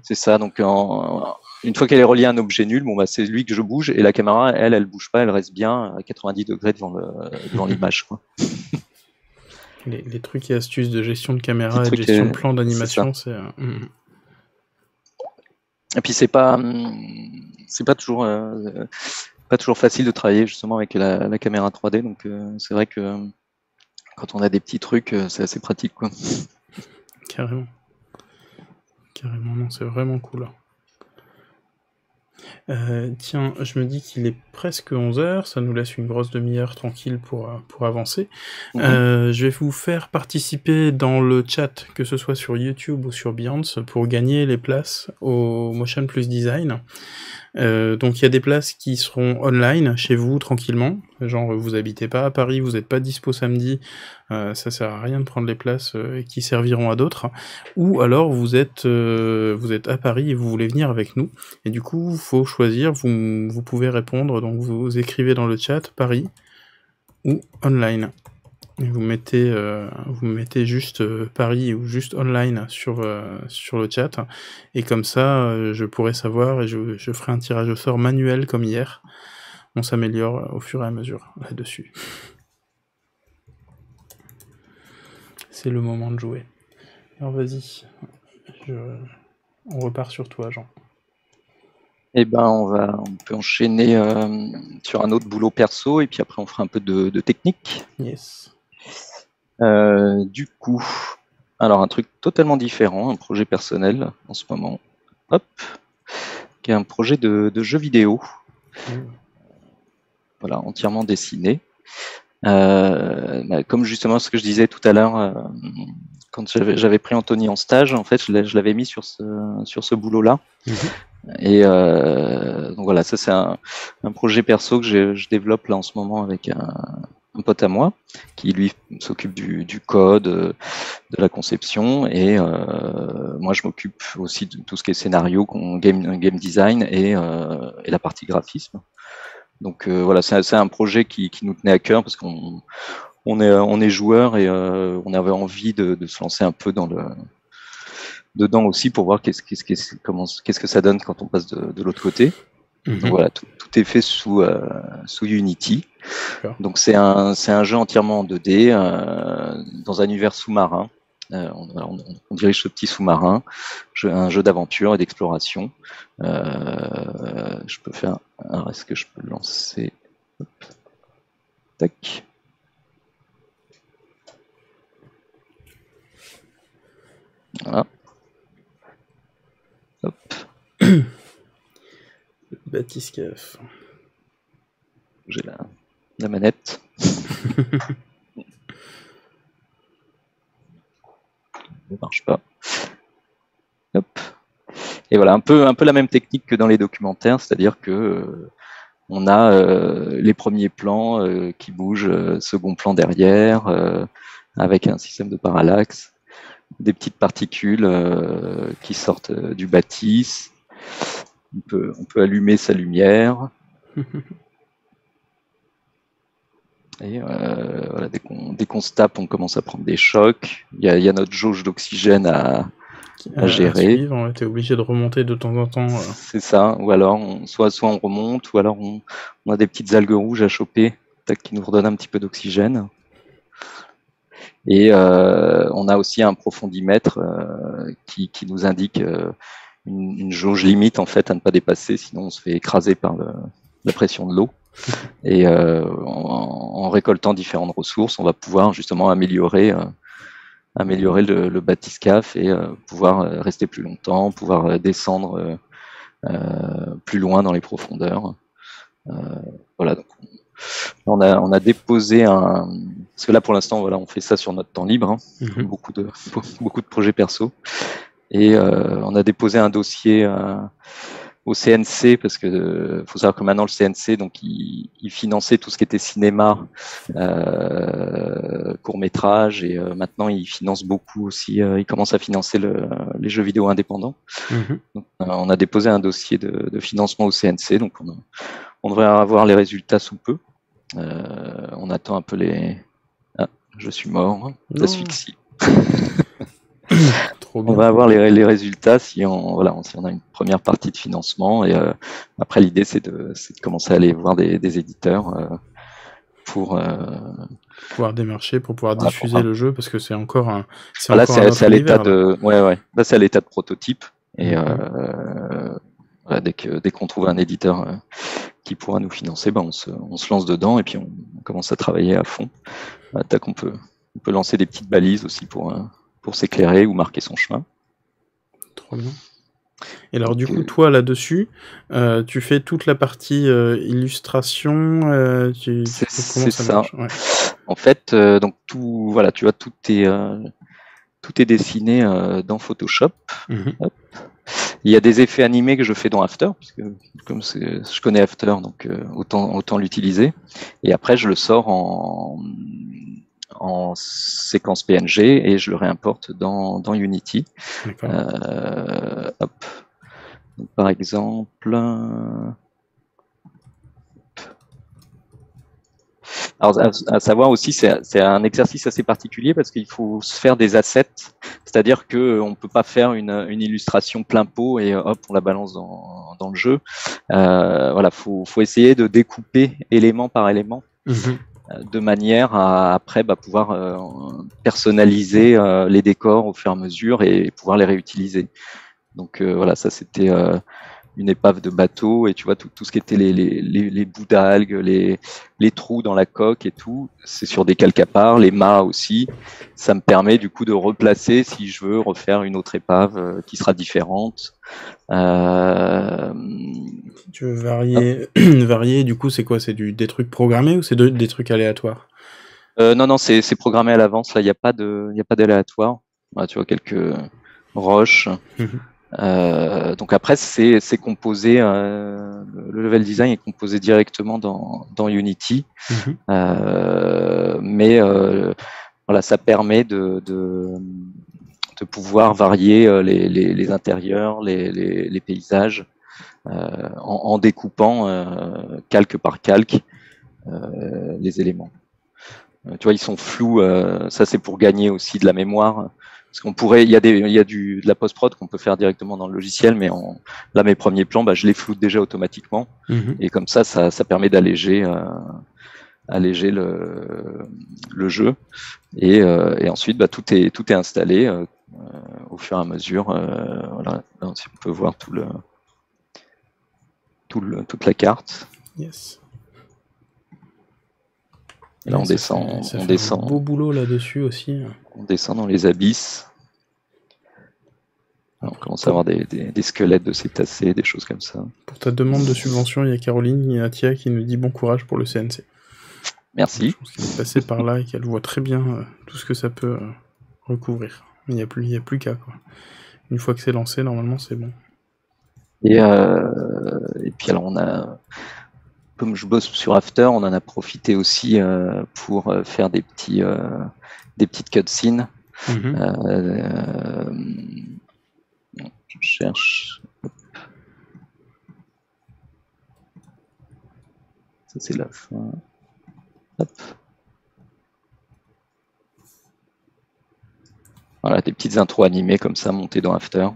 C'est ça, donc en, une fois qu'elle est reliée à un objet nul, bon bah c'est lui que je bouge et la caméra, elle, elle bouge pas, elle reste bien à quatre-vingt-dix degrés devant le, devant l'image, quoi. Les, les trucs et astuces de gestion de caméra et de gestion de plan d'animation, c'est... Mmh. Et puis c'est pas, c'est pas toujours, euh, pas toujours facile de travailler justement avec la, la caméra trois D, donc euh, c'est vrai que quand on a des petits trucs, c'est assez pratique, quoi. Carrément. Carrément, non, c'est vraiment cool. Hein. Euh, tiens, je me dis qu'il est presque onze heures, ça nous laisse une grosse demi-heure tranquille pour, pour avancer. Mmh. Euh, je vais vous faire participer dans le chat, que ce soit sur YouTube ou sur Behance, pour gagner les places au Motion Plus Design. Euh, donc il y a des places qui seront online chez vous tranquillement, genre vous habitez pas à Paris, vous n'êtes pas dispo samedi, euh, ça sert à rien de prendre les places euh, qui serviront à d'autres, ou alors vous êtes euh, vous êtes à Paris et vous voulez venir avec nous, et du coup faut choisir, vous, vous pouvez répondre, donc vous écrivez dans le chat Paris ou online. et vous mettez, euh, vous mettez juste euh, Paris ou juste online sur, euh, sur le chat, et comme ça euh, je pourrai savoir et je, je ferai un tirage au sort manuel comme hier. On s'améliore au fur et à mesure là-dessus. C'est le moment de jouer. Alors vas-y, je... on repart sur toi, Jean. Eh ben, on va, on peut enchaîner euh, sur un autre boulot perso, et puis après on fera un peu de, de technique. Yes. Euh, du coup, alors un truc totalement différent, un projet personnel en ce moment, hop, qui est un projet de, de jeu vidéo, mmh. Voilà, entièrement dessiné. Euh, bah, comme justement ce que je disais tout à l'heure, euh, quand j'avais pris Anthony en stage, en fait, je l'avais mis sur ce, sur ce boulot-là. Mmh. Et euh, donc voilà, ça c'est un, un projet perso que je, je développe là en ce moment avec un, un pote à moi qui lui s'occupe du, du code, de la conception, et euh, moi je m'occupe aussi de tout ce qui est scénario, game, game design et, euh, et la partie graphisme. Donc euh, voilà, c'est un projet qui, qui nous tenait à cœur parce qu'on on est, on est joueur et euh, on avait envie de, de se lancer un peu dans le... dedans aussi pour voir qu'est-ce qu'est-ce qu'est-ce comment qu'est-ce que ça donne quand on passe de, de l'autre côté. Mmh. Donc voilà, tout, tout est fait sous euh, sous Unity. Donc c'est un c'est un jeu entièrement en deux D euh, dans un univers sous-marin. Euh, on, on, on dirige ce petit sous-marin, un jeu d'aventure et d'exploration. Euh, je peux faire un, est-ce que je peux lancer? Hop. Tac. Voilà. Hop. Le batiscaf. J'ai la, la manette. Ça marche pas. Hop. Et voilà, un peu, un peu la même technique que dans les documentaires, c'est-à-dire que euh, on a euh, les premiers plans euh, qui bougent, euh, second plan derrière, euh, avec un système de parallaxe. Des petites particules euh, qui sortent euh, du bâtisse. On peut, on peut allumer sa lumière. Et euh, voilà, dès qu'on dès qu'on se tape, on commence à prendre des chocs. Il y a, il y a notre jauge d'oxygène à, à gérer. On était obligé de remonter de temps en temps. Euh. C'est ça. Ou alors, on, soit, soit on remonte, ou alors on, on a des petites algues rouges à choper tac, qui nous redonnent un petit peu d'oxygène. Et euh, on a aussi un profondimètre euh, qui, qui nous indique euh, une, une jauge limite en fait à ne pas dépasser, sinon on se fait écraser par le, la pression de l'eau. Et euh, en, en récoltant différentes ressources, on va pouvoir justement améliorer, euh, améliorer le, le batiscaf et euh, pouvoir rester plus longtemps, pouvoir descendre euh, euh, plus loin dans les profondeurs. Euh, voilà. Donc, on a, on a déposé un... Parce que là, pour l'instant, voilà, on fait ça sur notre temps libre, hein, mmh. beaucoup, de, beaucoup de projets perso. Et euh, on a déposé un dossier euh, au C N C, parce que euh, faut savoir que maintenant, le C N C, donc, il, il finançait tout ce qui était cinéma, euh, court-métrage, et euh, maintenant, il finance beaucoup aussi, euh, il commence à financer le, les jeux vidéo indépendants. Mmh. Donc, euh, on a déposé un dossier de, de financement au C N C, donc on a, on devrait avoir les résultats sous peu. Euh, on attend un peu les... Ah, je suis mort, d'asphyxie. Trop bien. On va avoir les, les résultats si on, voilà, si on a une première partie de financement. Et euh, après, l'idée, c'est de, c'est de commencer à aller voir des, des éditeurs euh, pour... Euh, pouvoir démarcher, pour pouvoir voilà, diffuser pour le jeu, parce que c'est encore un... C'est là, c'est à l'état de... Ouais, ouais. Là, c'est à l'état de prototype. Et... Euh, voilà, dès que, dès qu'on trouve un éditeur euh, qui pourra nous financer, ben on, se, on se lance dedans et puis on, on commence à travailler à fond. Voilà, tac, on, peut, on peut lancer des petites balises aussi pour, euh, pour s'éclairer ou marquer son chemin. Trop bien. Et alors du coup, toi là-dessus, euh, tu fais toute la partie euh, illustration. Euh, tu, tu c'est ça. Ouais. En fait, euh, donc tout, voilà, tu vois, tout est euh, tout est dessiné euh, dans Photoshop. Mm-hmm. Hop. Il y a des effets animés que je fais dans After, parce que comme je connais After, donc euh, autant, autant l'utiliser. Et après, je le sors en, en séquence P N G et je le réimporte dans, dans Unity. Euh, hop. Donc, par exemple, Alors, à, à savoir aussi, c'est un exercice assez particulier parce qu'il faut se faire des assets, c'est-à-dire que on peut pas faire une, une illustration plein pot et hop, on la balance dans, dans le jeu. Euh, voilà, faut, faut essayer de découper élément par élément. Mm-hmm. De manière à après bah, pouvoir euh, personnaliser euh, les décors au fur et à mesure et, et pouvoir les réutiliser. Donc euh, voilà, ça c'était euh, une épave de bateau et tu vois tout, tout ce qui était les, les, les, les bouts d'algues, les, les trous dans la coque et tout, c'est sur des calcapars, les mâts aussi. Ça me permet du coup de replacer si je veux refaire une autre épave euh, qui sera différente. Euh... Tu veux varier, ah. varier du coup c'est quoi? C'est des trucs programmés ou c'est de, des trucs aléatoires? euh, Non, non, c'est programmé à l'avance, là il n'y a pas d'aléatoire. Voilà, tu vois quelques roches. Mm-hmm. Euh, donc après c'est composé, euh, le level design est composé directement dans, dans Unity. Mmh. euh, mais euh, voilà, ça permet de, de, de pouvoir varier les, les, les intérieurs, les, les, les paysages euh, en, en découpant euh, calque par calque euh, les éléments. Euh, tu vois, ils sont flous, euh, ça c'est pour gagner aussi de la mémoire. Parce qu'on pourrait, il y a des, il y a du de la post-prod qu'on peut faire directement dans le logiciel, mais on, là mes premiers plans, bah, je les floute déjà automatiquement, mm-hmm. et comme ça, ça, ça permet d'alléger, euh, alléger le, le jeu, et, euh, et ensuite, bah, tout est, tout est installé euh, au fur et à mesure. Euh, voilà, là, on peut voir tout le, tout le, toute la carte. Yes. Et là, on descend, ça fait, ça on descend. Un beau boulot là-dessus aussi. On descend dans les abysses. Alors, on commence à avoir des, des, des squelettes de cétacés, des choses comme ça. Pour ta demande de subvention, il y a Caroline et Atia qui nous dit bon courage pour le C N C. Merci. Je pense qu'elle est passée par là et qu'elle voit très bien euh, tout ce que ça peut euh, recouvrir. Il n'y a plus, il n'y a plus qu'à. Une fois que c'est lancé, normalement, c'est bon. Et, euh, et puis alors, on a... Comme je bosse sur After, on en a profité aussi euh, pour faire des petits, euh, des petites cutscenes. Mm -hmm. euh, euh, je cherche. Ça c'est la fin. Hop. Voilà, des petites intros animées comme ça, montées dans After.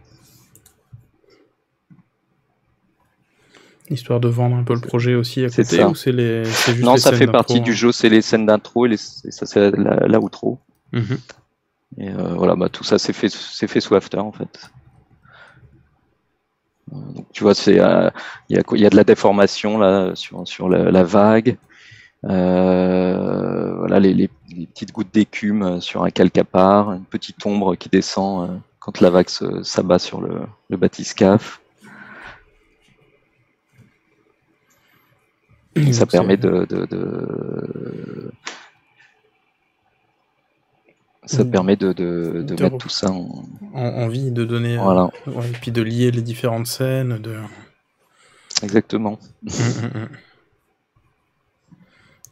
Histoire de vendre un peu le projet aussi à côté, ou c'est les c'est juste Non, les ça fait partie du jeu, c'est les scènes d'intro et, les, et ça c'est l'outro. La, la, mm-hmm. Et euh, voilà, bah, tout ça c'est fait, fait sous After en fait. Donc, tu vois, il euh, y, y a de la déformation là sur, sur la, la vague, euh, voilà, les, les, les petites gouttes d'écume sur un calcapar, une petite ombre qui descend euh, quand la vague s'abat sur le, le bathyscaphe. Et ça permet de, de, de... ça oui. permet de, de, de mettre tout ça en... en, en vie, de donner, voilà. euh, ouais, et puis de lier les différentes scènes. De... Exactement. Mmh, mmh.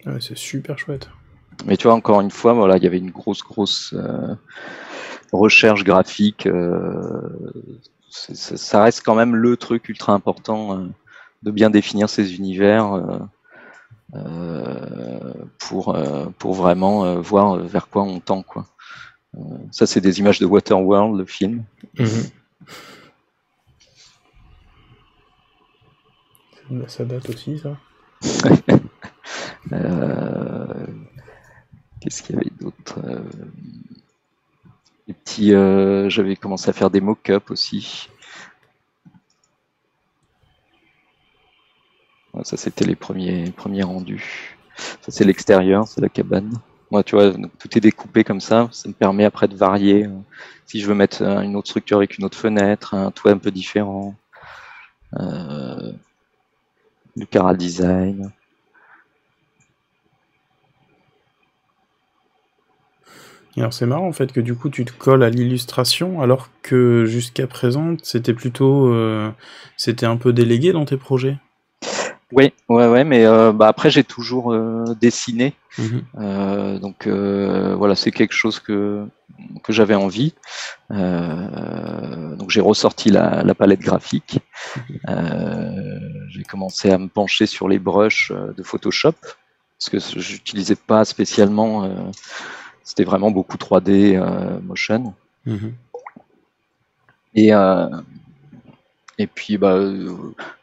Ouais, c'est super chouette. Mais tu vois, encore une fois, voilà, il y avait une grosse, grosse euh, recherche graphique. Euh, ça, ça reste quand même le truc ultra important. Euh, de bien définir ces univers euh, euh, pour, euh, pour vraiment euh, voir vers quoi on tend. Quoi. Euh, ça, c'est des images de Waterworld, le film. Mm-hmm. Ça date aussi, ça. euh, Qu'est-ce qu'il y avait d'autre? Les petits, euh, j'avais commencé à faire des mock-ups aussi. Ça, c'était les premiers, premiers rendus. Ça, c'est l'extérieur, c'est la cabane. Moi, tu vois, donc, tout est découpé comme ça. Ça me permet après de varier. Si je veux mettre une autre structure avec une autre fenêtre, un toit un peu différent, euh, du Cara Design. Alors, c'est marrant, en fait, que du coup, tu te colles à l'illustration, alors que jusqu'à présent, c'était plutôt... Euh, c'était un peu délégué dans tes projets. Oui, ouais, ouais, mais euh, bah, après j'ai toujours euh, dessiné, mmh. euh, donc euh, voilà, c'est quelque chose que, que j'avais envie, euh, donc j'ai ressorti la, la palette graphique, euh, j'ai commencé à me pencher sur les brushes de Photoshop, parce que j'utilisais pas spécialement, euh, c'était vraiment beaucoup trois D euh, motion. Mmh. Et euh, et puis bah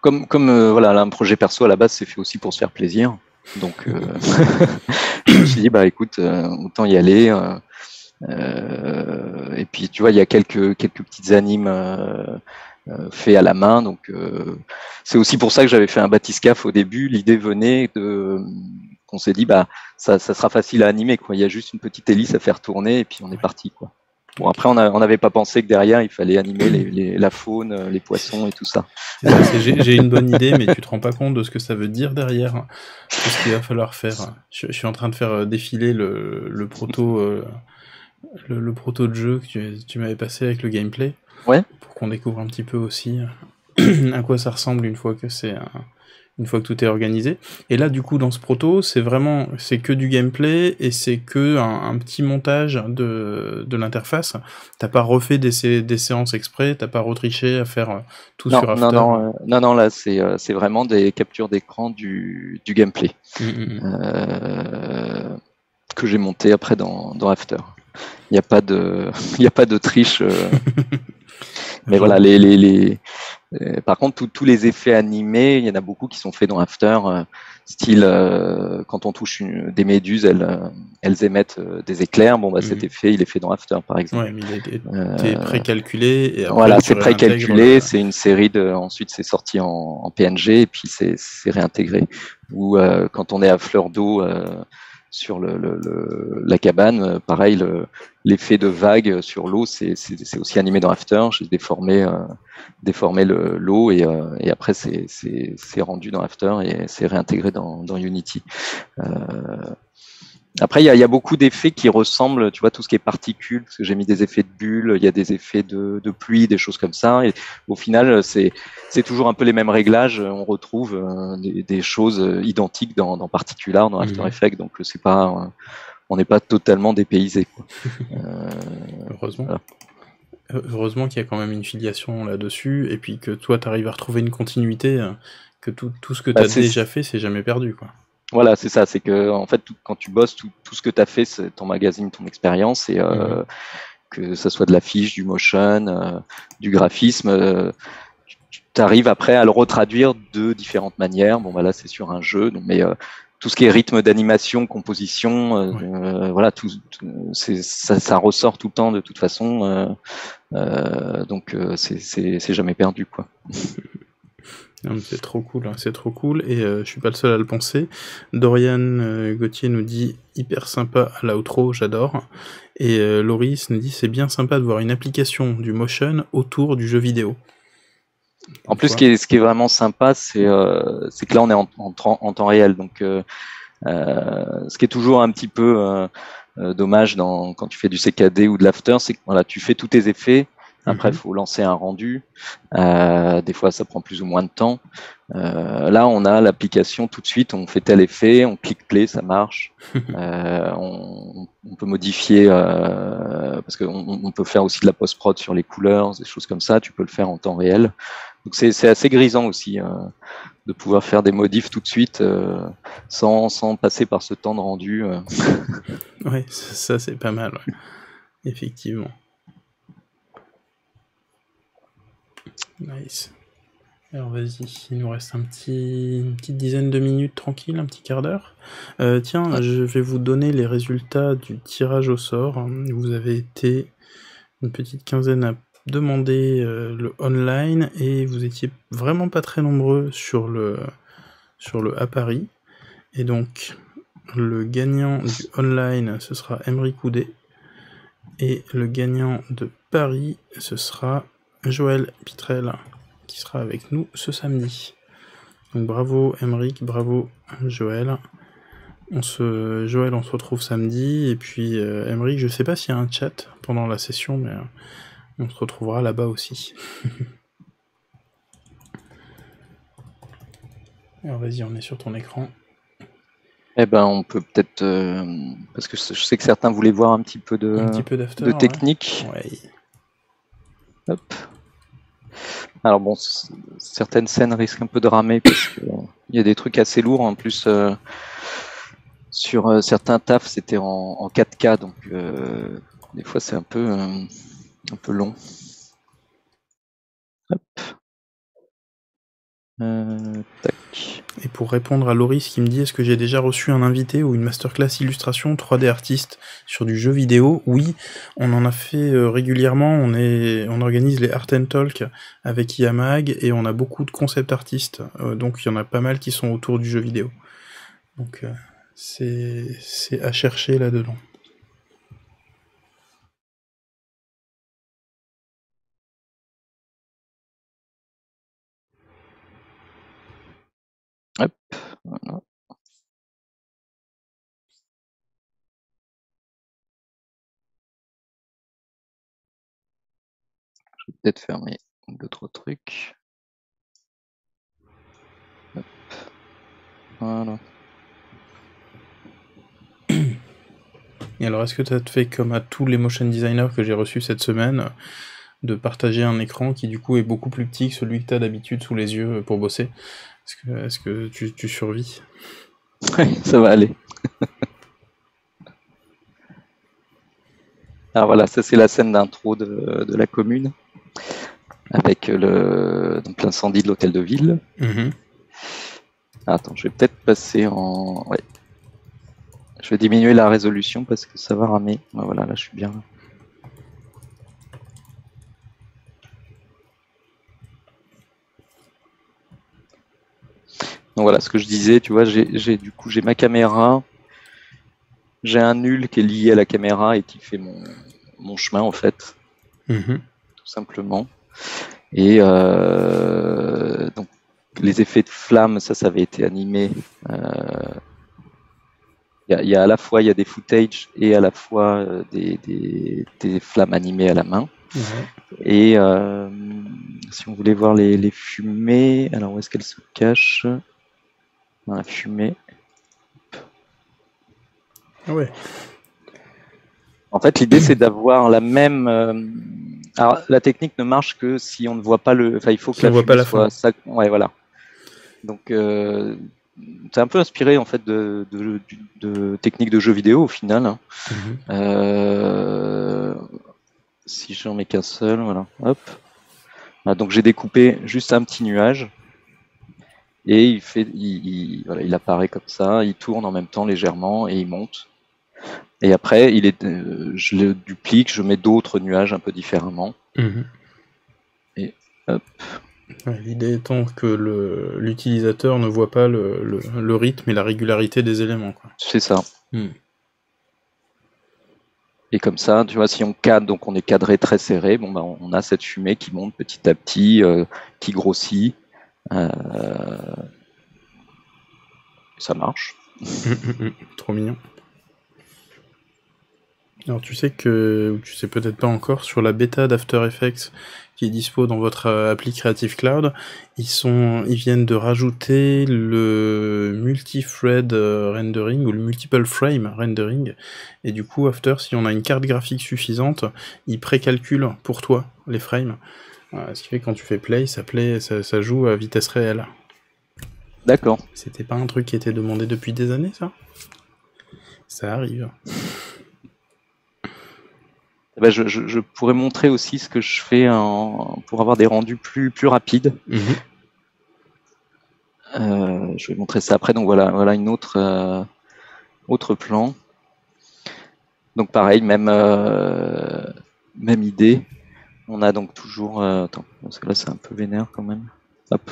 comme comme euh, voilà, là, un projet perso à la base c'est fait aussi pour se faire plaisir, donc euh, je me suis dit bah écoute, euh, autant y aller. Euh, euh, et puis tu vois, il y a quelques quelques petites animes euh, euh, faits à la main, donc euh, c'est aussi pour ça que j'avais fait un bathyscaphe au début. L'idée venait de qu'on s'est dit bah ça ça sera facile à animer quoi, il y a juste une petite hélice à faire tourner et puis on est parti quoi. Bon, après, on n'avait pas pensé que derrière, il fallait animer les, les, la faune, les poissons et tout ça. J'ai une bonne idée, mais tu te rends pas compte de ce que ça veut dire derrière, hein, tout ce qu'il va falloir faire. Je, je suis en train de faire défiler le, le proto euh, le, le proto de jeu que tu, tu m'avais passé avec le gameplay, ouais, pour qu'on découvre un petit peu aussi à quoi ça ressemble une fois que c'est... Euh, une fois que tout est organisé. Et là, du coup, dans ce proto, c'est vraiment, c'est que du gameplay et c'est que un, un petit montage de, de l'interface. T'as pas refait des, sé des séances exprès, t'as pas retriché à faire tout non, sur After. Non, non, euh, non, non, là, c'est euh, vraiment des captures d'écran du, du gameplay mmh, mmh. Euh, que j'ai monté après dans, dans After. Il n'y a pas de, il n'y a pas de triche. Euh... Mais voilà, les... les, les... Euh, par contre, tous les effets animés, il y en a beaucoup qui sont faits dans After, euh, style euh, quand on touche une, des méduses, elles, euh, elles émettent euh, des éclairs. Bon, bah, mm-hmm. cet effet, il est fait dans After, par exemple. Ouais, mais il est précalculé. Et après, voilà, c'est précalculé. Le... C'est une série de. Ensuite, c'est sorti en, en P N G et puis c'est réintégré. Ou euh, quand on est à fleur d'eau. Euh, Sur le, le, le, la cabane, pareil, l'effet le, de vague sur l'eau, c'est aussi animé dans After. J'ai déformé, euh, déformé l'eau le, et, euh, et après c'est rendu dans After et c'est réintégré dans, dans Unity. Euh, après, il y a, y a beaucoup d'effets qui ressemblent, tu vois, tout ce qui est particules, parce que j'ai mis des effets de bulles, il y a des effets de, de pluie, des choses comme ça. Et au final, c'est toujours un peu les mêmes réglages. On retrouve euh, des, des choses identiques dans, dans Particular, dans After Effects. Donc, c'est pas, euh, on n'est pas totalement dépaysé. Euh, Heureusement. Voilà. Heureusement qu'il y a quand même une filiation là-dessus, et puis que toi, tu arrives à retrouver une continuité, que tout, tout ce que tu as bah, déjà fait, c'est jamais perdu, quoi. Voilà, c'est ça, c'est que en fait, tout, quand tu bosses, tout, tout ce que tu as fait, c'est ton magazine, ton expérience, et euh, mmh. que ce soit de l'affiche, du motion, euh, du graphisme, euh, tu, tu arrives après à le retraduire de différentes manières. Bon, bah là, c'est sur un jeu, donc, mais euh, tout ce qui est rythme d'animation, composition, euh, oui. euh, voilà, tout, tout ça, ça ressort tout le temps de toute façon, euh, euh, donc euh, c'est jamais perdu, quoi. C'est trop cool, hein, c'est trop cool, et euh, je suis pas le seul à le penser. Dorian euh, Gauthier nous dit hyper sympa à l'outro, j'adore. Et euh, Loris nous dit c'est bien sympa de voir une application du motion autour du jeu vidéo. En plus, ce qui, est, ce qui est vraiment sympa, c'est euh, que là on est en, en, en temps réel, donc euh, euh, ce qui est toujours un petit peu euh, euh, dommage dans, quand tu fais du C K D ou de l'after, c'est que voilà, tu fais tous tes effets. Après, il faut lancer un rendu. Euh, des fois, ça prend plus ou moins de temps. Euh, là, on a l'application tout de suite. On fait tel effet, on clique play, ça marche. Euh, on, on peut modifier euh, parce qu'on on peut faire aussi de la post-prod sur les couleurs, des choses comme ça. Tu peux le faire en temps réel. Donc, c'est assez grisant aussi euh, de pouvoir faire des modifs tout de suite euh, sans, sans passer par ce temps de rendu. Euh. Oui, ça, c'est pas mal. Ouais. Effectivement. Nice. Alors vas-y, il nous reste un petit, une petite dizaine de minutes tranquille, un petit quart d'heure. Euh, tiens, ouais. Je vais vous donner les résultats du tirage au sort. Vous avez été une petite quinzaine à demander euh, le online et vous étiez vraiment pas très nombreux sur le, sur le à Paris. Et donc, le gagnant du online, ce sera Emery Coudet. Et le gagnant de Paris, ce sera... Joël Pitrel qui sera avec nous ce samedi. Donc bravo Aymeric, bravo Joël. On se... Joël, on se retrouve samedi. Et puis euh, Aymeric, je sais pas s'il y a un chat pendant la session, mais euh, on se retrouvera là-bas aussi. Alors vas-y, on est sur ton écran. Eh ben, on peut peut-être... Euh, parce que je sais que certains voulaient voir un petit peu de, un petit peu d'after, de technique. Ouais. Ouais. Hop. Alors bon, certaines scènes risquent un peu de ramer parce qu'il euh, y a des trucs assez lourds en plus. Euh, Sur euh, certains tafs, c'était en, en quatre K, donc euh, des fois c'est un peu, euh, un peu long. Hop. Euh, tac. Et pour répondre à Loris qui me dit est-ce que j'ai déjà reçu un invité ou une masterclass illustration trois D artiste sur du jeu vidéo? Oui, on en a fait régulièrement, on, est, on organise les Art and Talk avec I A M A G et on a beaucoup de concept artistes, euh, donc il y en a pas mal qui sont autour du jeu vidéo. Donc euh, c'est à chercher là-dedans. Hop, voilà. Je vais peut-être fermer d'autres trucs. Hop. Voilà. Et alors, est-ce que ça te fait comme à tous les motion designers que j'ai reçus cette semaine, de partager un écran qui du coup est beaucoup plus petit que celui que tu as d'habitude sous les yeux pour bosser? Est-ce que, est-ce que tu, tu survis? Oui, ça va aller. Alors voilà, ça c'est la scène d'intro de, de la commune, avec le, donc l'incendie de l'hôtel de ville. Mmh. Attends, je vais peut-être passer en... Ouais. Je vais diminuer la résolution parce que ça va ramer. Voilà, là je suis bien... Donc voilà ce que je disais, tu vois, j'ai du coup j'ai ma caméra, j'ai un nul qui est lié à la caméra et qui fait mon, mon chemin en fait, mmh. tout simplement. Et euh, donc les effets de flamme, ça, ça avait été animé. Il euh, y, y a à la fois il y a des footage et à la fois euh, des, des, des flammes animées à la main. Mmh. Et euh, si on voulait voir les, les fumées, alors où est-ce qu'elles se cachent? La fumée. Ouais. En fait, l'idée c'est d'avoir la même. Euh... Alors, la technique ne marche que si on ne voit pas le. Enfin, il faut que si la on fumée voit pas soit. La ça... Ouais, voilà. Donc, euh... c'est un peu inspiré en fait de, de, de, de techniques de jeux vidéo au final. Hein. Mm -hmm. euh... Si j'en mets qu'un seul, voilà. Hop. Voilà, donc, j'ai découpé juste un petit nuage. Et il, fait, il, il, voilà, il apparaît comme ça, il tourne en même temps légèrement et il monte. Et après, il est, euh, je le duplique, je mets d'autres nuages un peu différemment. Mmh. Et hop. L'idée étant que l'utilisateur ne voit pas le, le, le rythme et la régularité des éléments. C'est ça. Mmh. Et comme ça, tu vois, si on cadre, donc on est cadré très serré, bon, bah, on a cette fumée qui monte petit à petit, euh, qui grossit. Euh... Ça marche. Mmh, mmh, mmh. Trop mignon. Alors tu sais que, tu sais peut-être pas encore, sur la bêta d'After Effects qui est dispo dans votre appli Creative Cloud, ils, sont, ils viennent de rajouter le multi-thread rendering ou le multiple frame rendering, et du coup After, si on a une carte graphique suffisante, il précalcule pour toi les frames. Voilà, ce qui fait que quand tu fais play, ça, play ça, ça joue à vitesse réelle. D'accord. C'était pas un truc qui était demandé depuis des années, ça? Ça arrive. Eh ben, je, je, je pourrais montrer aussi ce que je fais en, pour avoir des rendus plus, plus rapides. Mmh. Euh, je vais montrer ça après. Donc voilà, voilà une autre, euh, autre plan. Donc pareil, même, euh, même idée. On a donc toujours... Euh, attends, parce que là c'est un peu vénère quand même. Hop.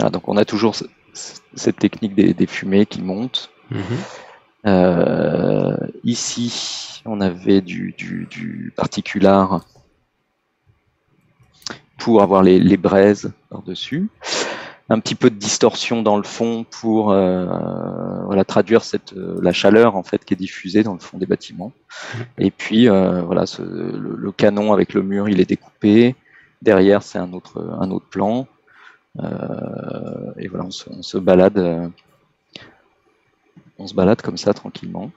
Ah, donc on a toujours cette technique des, des fumées qui montent. Mmh. Euh, ici, on avait du, du, du particular pour avoir les, les braises par-dessus. Un petit peu de distorsion dans le fond pour euh, voilà, traduire cette, euh, la chaleur en fait qui est diffusée dans le fond des bâtiments. Et puis euh, voilà, ce, le, le canon avec le mur, il est découpé. Derrière, c'est un autre, un autre plan. Euh, et voilà, on se, on se balade, euh, on se balade comme ça tranquillement.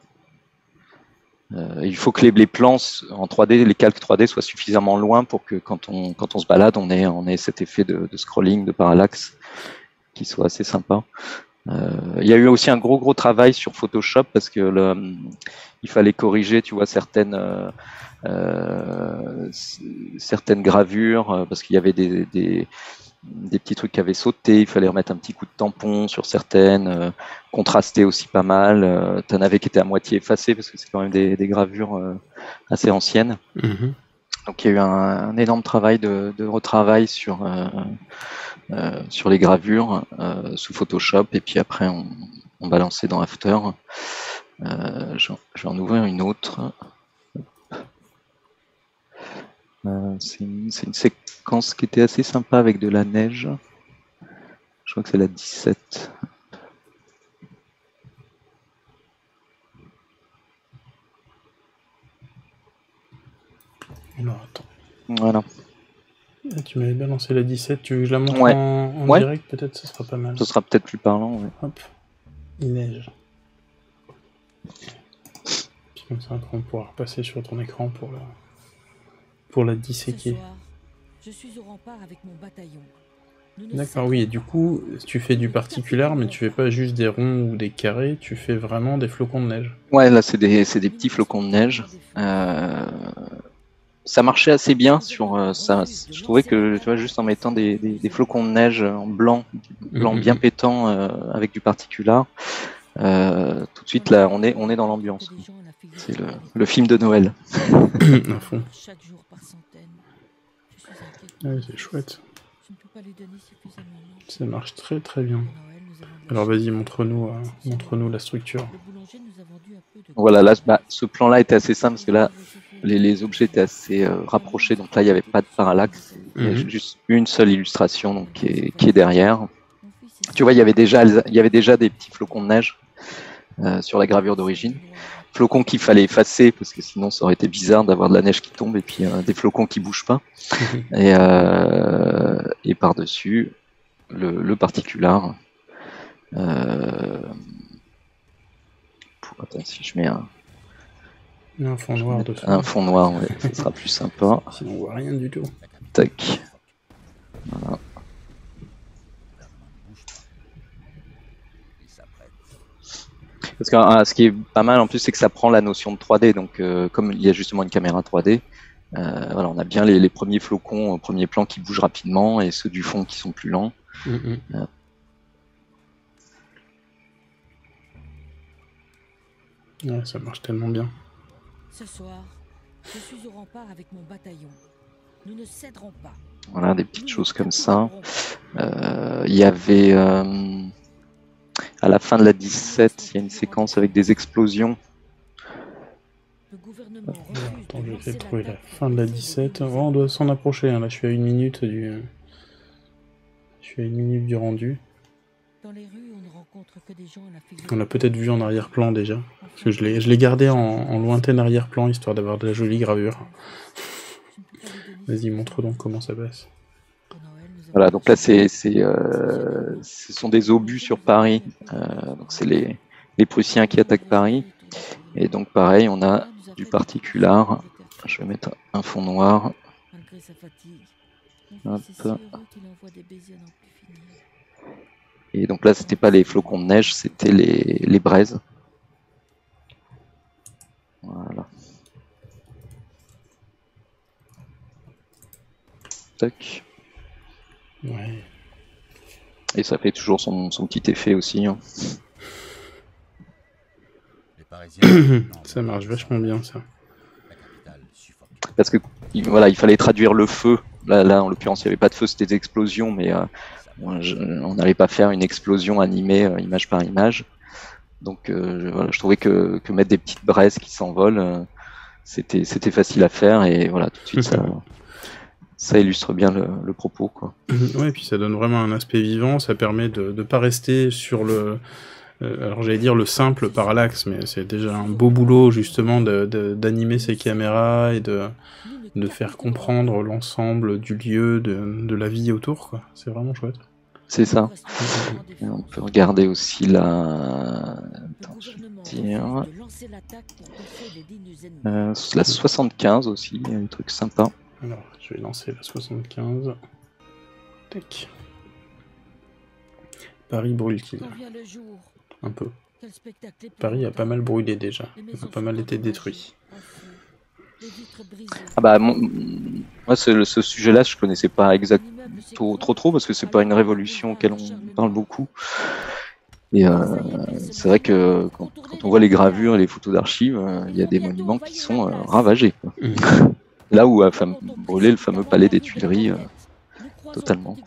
Euh, il faut que les, les plans en trois D, les calques trois D soient suffisamment loin pour que quand on, quand on se balade, on ait, on ait cet effet de, de scrolling, de parallaxe qui soit assez sympa. Euh, il y a eu aussi un gros gros travail sur Photoshop parce que le, il fallait corriger, tu vois, certaines euh, certaines gravures parce qu'il y avait des, des des petits trucs qui avaient sauté, il fallait remettre un petit coup de tampon sur certaines, euh, contraster aussi pas mal, euh, t'en avais qui étaient à moitié effacées parce que c'est quand même des, des gravures euh, assez anciennes. Mm-hmm. Donc il y a eu un, un énorme travail de, de retravail sur euh, euh, sur les gravures euh, sous Photoshop et puis après on, on balançait dans After. Euh, je, je vais en ouvrir une autre. Euh, c'est une, une séquence qui était assez sympa avec de la neige. Je crois que c'est la dix-sept. Alors, attends. Voilà. Tu m'avais balancé la dix-sept, tu veux que je la montre ouais. en, en ouais. direct? Peut-être ce sera pas mal. Ce sera peut-être plus parlant. Ouais. Hop, il neige. Puis comme ça, après on pourra repasser sur ton écran pour la... pour la disséquer. D'accord, oui, et du coup, tu fais du particular, mais tu fais pas juste des ronds ou des carrés, tu fais vraiment des flocons de neige. Ouais, là, c'est des, des petits flocons de neige. Euh, ça marchait assez bien sur euh, ça. Je trouvais que, tu vois, juste en mettant des, des, des flocons de neige en blanc, blanc bien pétant euh, avec du particular, euh, tout de suite, là, on est, on est dans l'ambiance. C'est le, le film de Noël. À fond. Ouais, c'est chouette. Ça marche très très bien. Alors vas-y, montre-nous hein, montre-nous la structure. Voilà, là, bah, ce plan-là était assez simple parce que là, les, les objets étaient assez euh, rapprochés, donc là, il n'y avait pas de parallaxe. Il y a juste une seule illustration donc, qui, est, qui est derrière. Tu vois, il y avait déjà, il y avait déjà des petits flocons de neige euh, sur la gravure d'origine. Flocons qu'il fallait effacer parce que sinon ça aurait été bizarre d'avoir de la neige qui tombe et puis euh, des flocons qui bougent pas et, euh, et par dessus le, le particular euh... Attends, si je mets un, un fond noir dessus. Un fond noir ouais, ça sera plus sympa sinon on voit rien du tout. Tac, voilà. Parce que ce qui est pas mal en plus, c'est que ça prend la notion de trois D. Donc, euh, comme il y a justement une caméra trois D, euh, voilà, on a bien les, les premiers flocons au premier plan qui bougent rapidement et ceux du fond qui sont plus lents. Mm-hmm. euh. Ouais, ça marche tellement bien. Ce soir, je suis au rempart avec mon bataillon. Nous ne céderons pas. Voilà, des petites Nous choses comme ça. Il euh, y avait. Euh, À la fin de la dix-sept, il y a une séquence avec des explosions. Attends, je vais essayer de trouver la fin de la dix-sept. Oh, on doit s'en approcher. Hein. Là, je suis à une minute du. Je suis à une minute du rendu. On l'a peut-être vu en arrière-plan déjà. Parce que je l'ai gardé en, en lointain arrière-plan histoire d'avoir de la jolie gravure. Vas-y, montre donc comment ça passe. Voilà, donc là, c'est, c'est, euh, ce sont des obus sur Paris. Euh, donc c'est les, les Prussiens qui attaquent Paris. Et donc, pareil, on a du particular. Je vais mettre un fond noir. Hop. Et donc là, c'était pas les flocons de neige, c'était les, les braises. Voilà. Tac. Ouais. Et ça fait toujours son, son petit effet aussi. Hein. Ça marche vachement bien ça. Parce que voilà, il fallait traduire le feu. Là, là en l'occurrence, il n'y avait pas de feu, c'était des explosions, mais euh, on n'allait pas faire une explosion animée euh, image par image. Donc euh, je, voilà, je trouvais que, que mettre des petites braises qui s'envolent, euh, c'était c'était facile à faire et voilà tout de suite ça. Ça illustre bien le, le propos, quoi. Ouais, et puis ça donne vraiment un aspect vivant, ça permet de ne pas rester sur le... Euh, alors j'allais dire le simple parallaxe, mais c'est déjà un beau boulot, justement, d'animer ces caméras et de, de faire comprendre l'ensemble du lieu, de, de la vie autour, quoi. C'est vraiment chouette. C'est ça. Et on peut regarder aussi la... Attends, je vais dire... Euh, la soixante-quinze aussi, il y a un truc sympa. Alors, je vais lancer la soixante-quinze. Tac. Paris brûle-t-il? Un peu. Paris a pas mal brûlé déjà. Il a pas mal été détruit. Ah bah, mon... moi, ce, ce sujet-là, je connaissais pas exactement trop, trop, trop, parce que c'est pas une révolution auquel on parle beaucoup. Et euh, c'est vrai que quand, quand on voit les gravures et les photos d'archives, il euh, y a des monuments qui sont euh, ravagés. Quoi. Mmh. Là où a euh, brûlé le fameux palais des Tuileries, euh, totalement.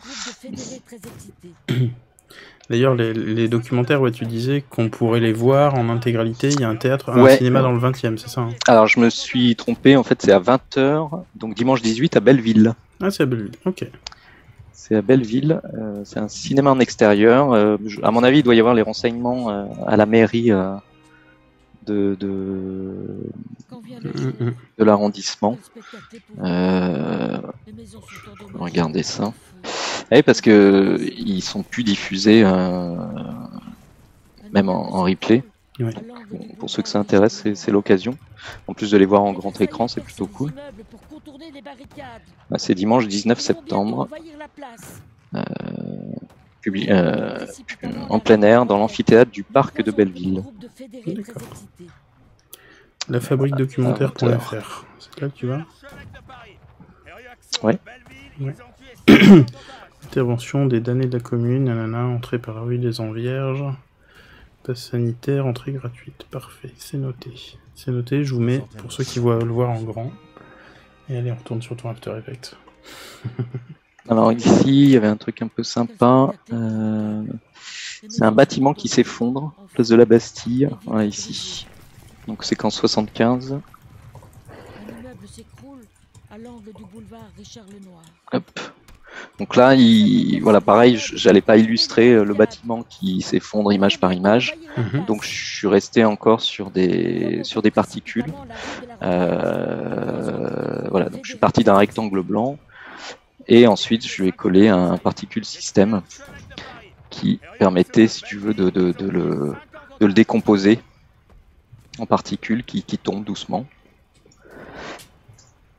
D'ailleurs, les, les documentaires, ouais, tu disais qu'on pourrait les voir en intégralité. Il y a un théâtre, ouais, un cinéma euh, dans le vingtième, c'est ça hein? Alors, je me suis trompé. En fait, c'est à vingt heures, donc dimanche dix-huit à Belleville. Ah, c'est à Belleville, ok. C'est à Belleville, euh, c'est un cinéma en extérieur. Euh, je, à mon avis, il doit y avoir les renseignements euh, à la mairie euh, de, de, de, de l'arrondissement. Euh, regardez ça. Oui, parce que ils ne sont plus diffusés, euh, même en, en replay. Ouais. Donc, pour ceux que ça intéresse, c'est l'occasion. En plus de les voir en grand écran, c'est plutôt cool. Ah, c'est dimanche dix-neuf septembre. Euh, publi euh, en plein air, dans l'amphithéâtre du parc de Belleville. La fabrique documentaire point F R. C'est là que tu vas? Ouais. Ouais. Intervention des damnés de la commune. Nanana, entrée par la rue des Envierges. Passe sanitaire, entrée gratuite. Parfait, c'est noté. C'est noté, je vous mets, pour ceux qui veulent le voir en grand. Et allez, on retourne sur ton After Effects. Alors ici, il y avait un truc un peu sympa. Euh, c'est un bâtiment qui s'effondre, place de la Bastille, voilà, ici. Donc séquence soixante-quinze. L'immeuble s'écroule à l'angle du boulevard Richard Lenoir. Hop. Donc là, il... voilà, pareil, j'allais pas illustrer le bâtiment qui s'effondre image par image. Mmh. Donc je suis resté encore sur des sur des particules. Euh... Voilà, donc je suis parti d'un rectangle blanc et ensuite je lui ai collé un particule système qui permettait, si tu veux, de, de, de, le... de le décomposer en particules qui, qui tombent doucement.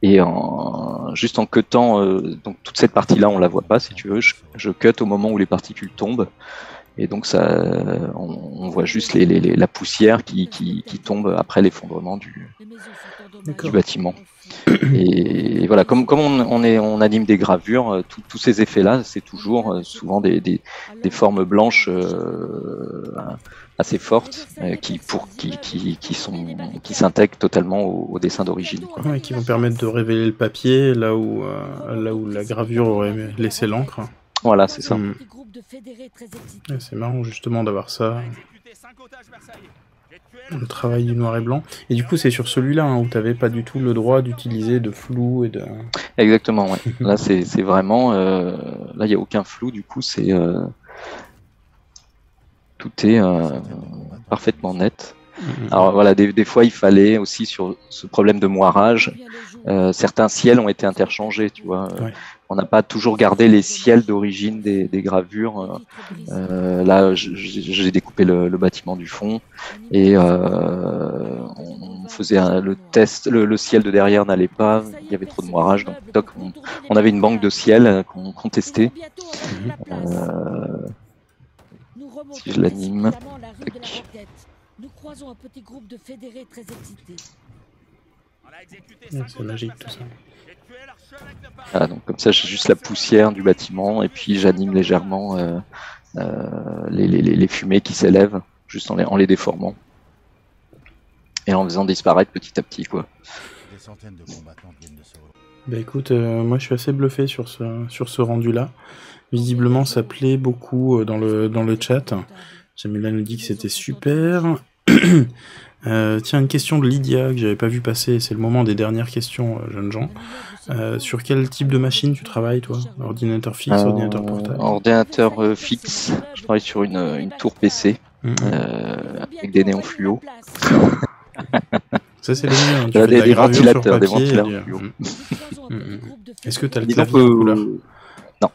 Et en, juste en cutant, euh, donc toute cette partie-là, on la voit pas, si tu veux. Je, je cut au moment où les particules tombent, et donc ça, on, on voit juste les, les, les, la poussière qui, qui, qui tombe après l'effondrement du, du bâtiment. Et, et voilà, comme, comme on, on, est, on anime des gravures, tout, tous ces effets-là, c'est toujours euh, souvent des, des, des formes blanches euh, assez fortes euh, qui, pour, qui, qui, qui sont, qui s'intègrent totalement au, au dessin d'origine. Ouais, qui vont permettre de révéler le papier là où, euh, là où la gravure aurait laissé l'encre. Voilà, c'est ça. Hum. C'est marrant justement d'avoir ça. Le travail du noir et blanc. Et du coup, c'est sur celui-là hein, où tu n'avais pas du tout le droit d'utiliser de flou et de... Exactement, ouais. Là, c'est vraiment... Euh, là, il n'y a aucun flou, du coup, c'est... Euh, tout est euh, parfaitement net. Mm-hmm. Alors voilà, des, des fois, il fallait aussi, sur ce problème de moirage, euh, certains ciels ont été interchangés, tu vois. Ouais. On n'a pas toujours gardé les ciels d'origine des, des gravures. Euh, là, j'ai découpé le, le bâtiment du fond et euh, on faisait un, le test. Le, le ciel de derrière n'allait pas, il y avait trop de moirage. Donc, donc on, on avait une banque de ciel qu'on qu'on testait. Euh, si je l'anime. Nous croisons un petit groupe de fédérés très excités. C'est magique tout ça. Ah, donc comme ça j'ai juste la poussière du bâtiment et puis j'anime légèrement euh, euh, les, les, les fumées qui s'élèvent juste en les, en les déformant et en faisant disparaître petit à petit quoi. Bah écoute, euh, moi je suis assez bluffé sur ce, sur ce rendu là. Visiblement ça plaît beaucoup dans le, dans le chat. Jamila nous dit que c'était super. Euh, tiens, une question de Lydia que j'avais pas vu passer, c'est le moment des dernières questions, euh, jeunes gens. Euh, sur quel type de machine tu travailles, toi? Ordinateur fixe, euh, ordinateur portable? Ordinateur euh, fixe, je travaille sur une, une tour P C, mm-hmm. euh, avec des néons fluo. Ça, c'est les miens. Hein. Des, des ventilateurs, papier, des ventilateurs et... fluo. Mm-hmm. Est-ce que tu as le clavier donc, euh, couleur? Non,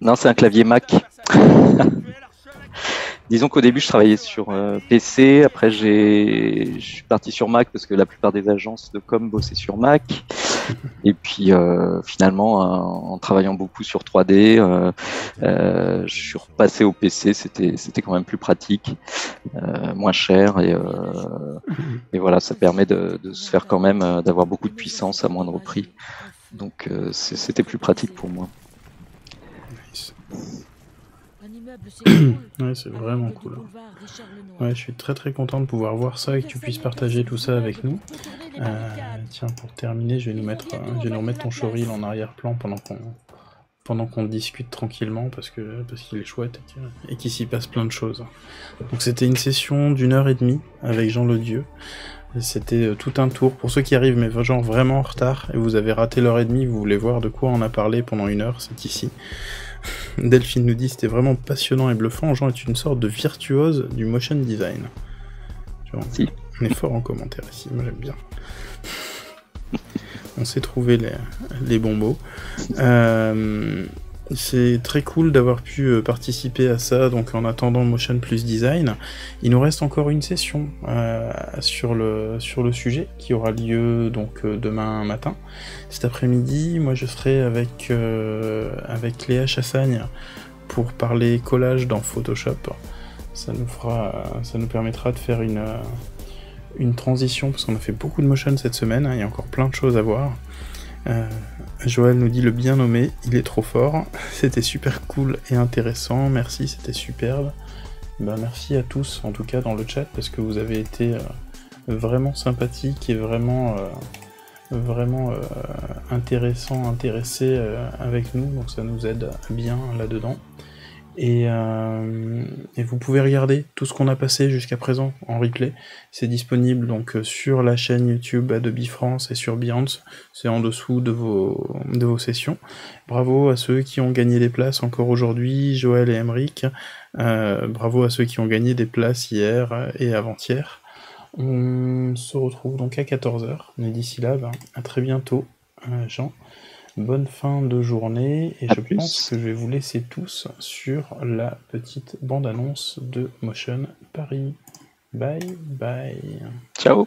non c'est un clavier Mac. Disons qu'au début, je travaillais sur euh, P C, après je suis parti sur Mac parce que la plupart des agences de com bossaient sur Mac. Et puis euh, finalement, euh, en travaillant beaucoup sur trois D, euh, euh, je suis repassé au P C, c'était c'était quand même plus pratique, euh, moins cher, et, euh, et voilà, ça permet de, de se faire quand même, euh, d'avoir beaucoup de puissance à moindre prix. Donc euh, c'était plus pratique pour moi. Nice. Ouais, c'est vraiment cool. Ouais, je suis très très content de pouvoir voir ça et que tu puisses partager tout ça avec nous. Euh, tiens, pour terminer, je vais nous mettre, je vais nous remettre ton showreel en arrière-plan pendant qu'on pendant qu'on discute tranquillement, parce que parce qu'il est chouette et qu'il s'y passe plein de choses. Donc c'était une session d'une heure et demie avec Jean Ledieu. C'était tout un tour. Pour ceux qui arrivent, mais genre vraiment en retard, et vous avez raté l'heure et demie, vous voulez voir de quoi on a parlé pendant une heure, c'est ici. Delphine nous dit c'était vraiment passionnant et bluffant. Jean est une sorte de virtuose du motion design. Genre, si. On est fort en commentaire ici, moi j'aime bien. On s'est trouvé les, les bons mots. Euh, c'est très cool d'avoir pu participer à ça. Donc en attendant Motion Plus Design, il nous reste encore une session euh, sur le sur le sujet qui aura lieu donc demain matin. Cet après-midi, moi je serai avec euh, avec Léa Chassagne pour parler collage dans Photoshop. Ça nous fera, ça nous permettra de faire une une transition, parce qu'on a fait beaucoup de motion cette semaine. Hein, il y a encore plein de choses à voir. Euh, Joël nous dit le bien nommé, il est trop fort, c'était super cool et intéressant, merci, c'était superbe. Ben, merci à tous en tout cas dans le chat, parce que vous avez été euh, vraiment sympathiques et vraiment euh, vraiment euh, intéressants, intéressés euh, avec nous, donc ça nous aide bien là-dedans. Et, euh, et vous pouvez regarder tout ce qu'on a passé jusqu'à présent en replay. C'est disponible donc sur la chaîne YouTube Adobe France et sur Behance. C'est en dessous de vos, de vos sessions. Bravo à ceux qui ont gagné des places encore aujourd'hui, Joël et Aymeric. Euh, bravo à ceux qui ont gagné des places hier et avant-hier. On se retrouve donc à quatorze heures. Mais d'ici là, ben, à très bientôt, euh, Jean. Bonne fin de journée, et à je plus. pense que je vais vous laisser tous sur la petite bande-annonce de Motion Paris. Bye bye. Ciao.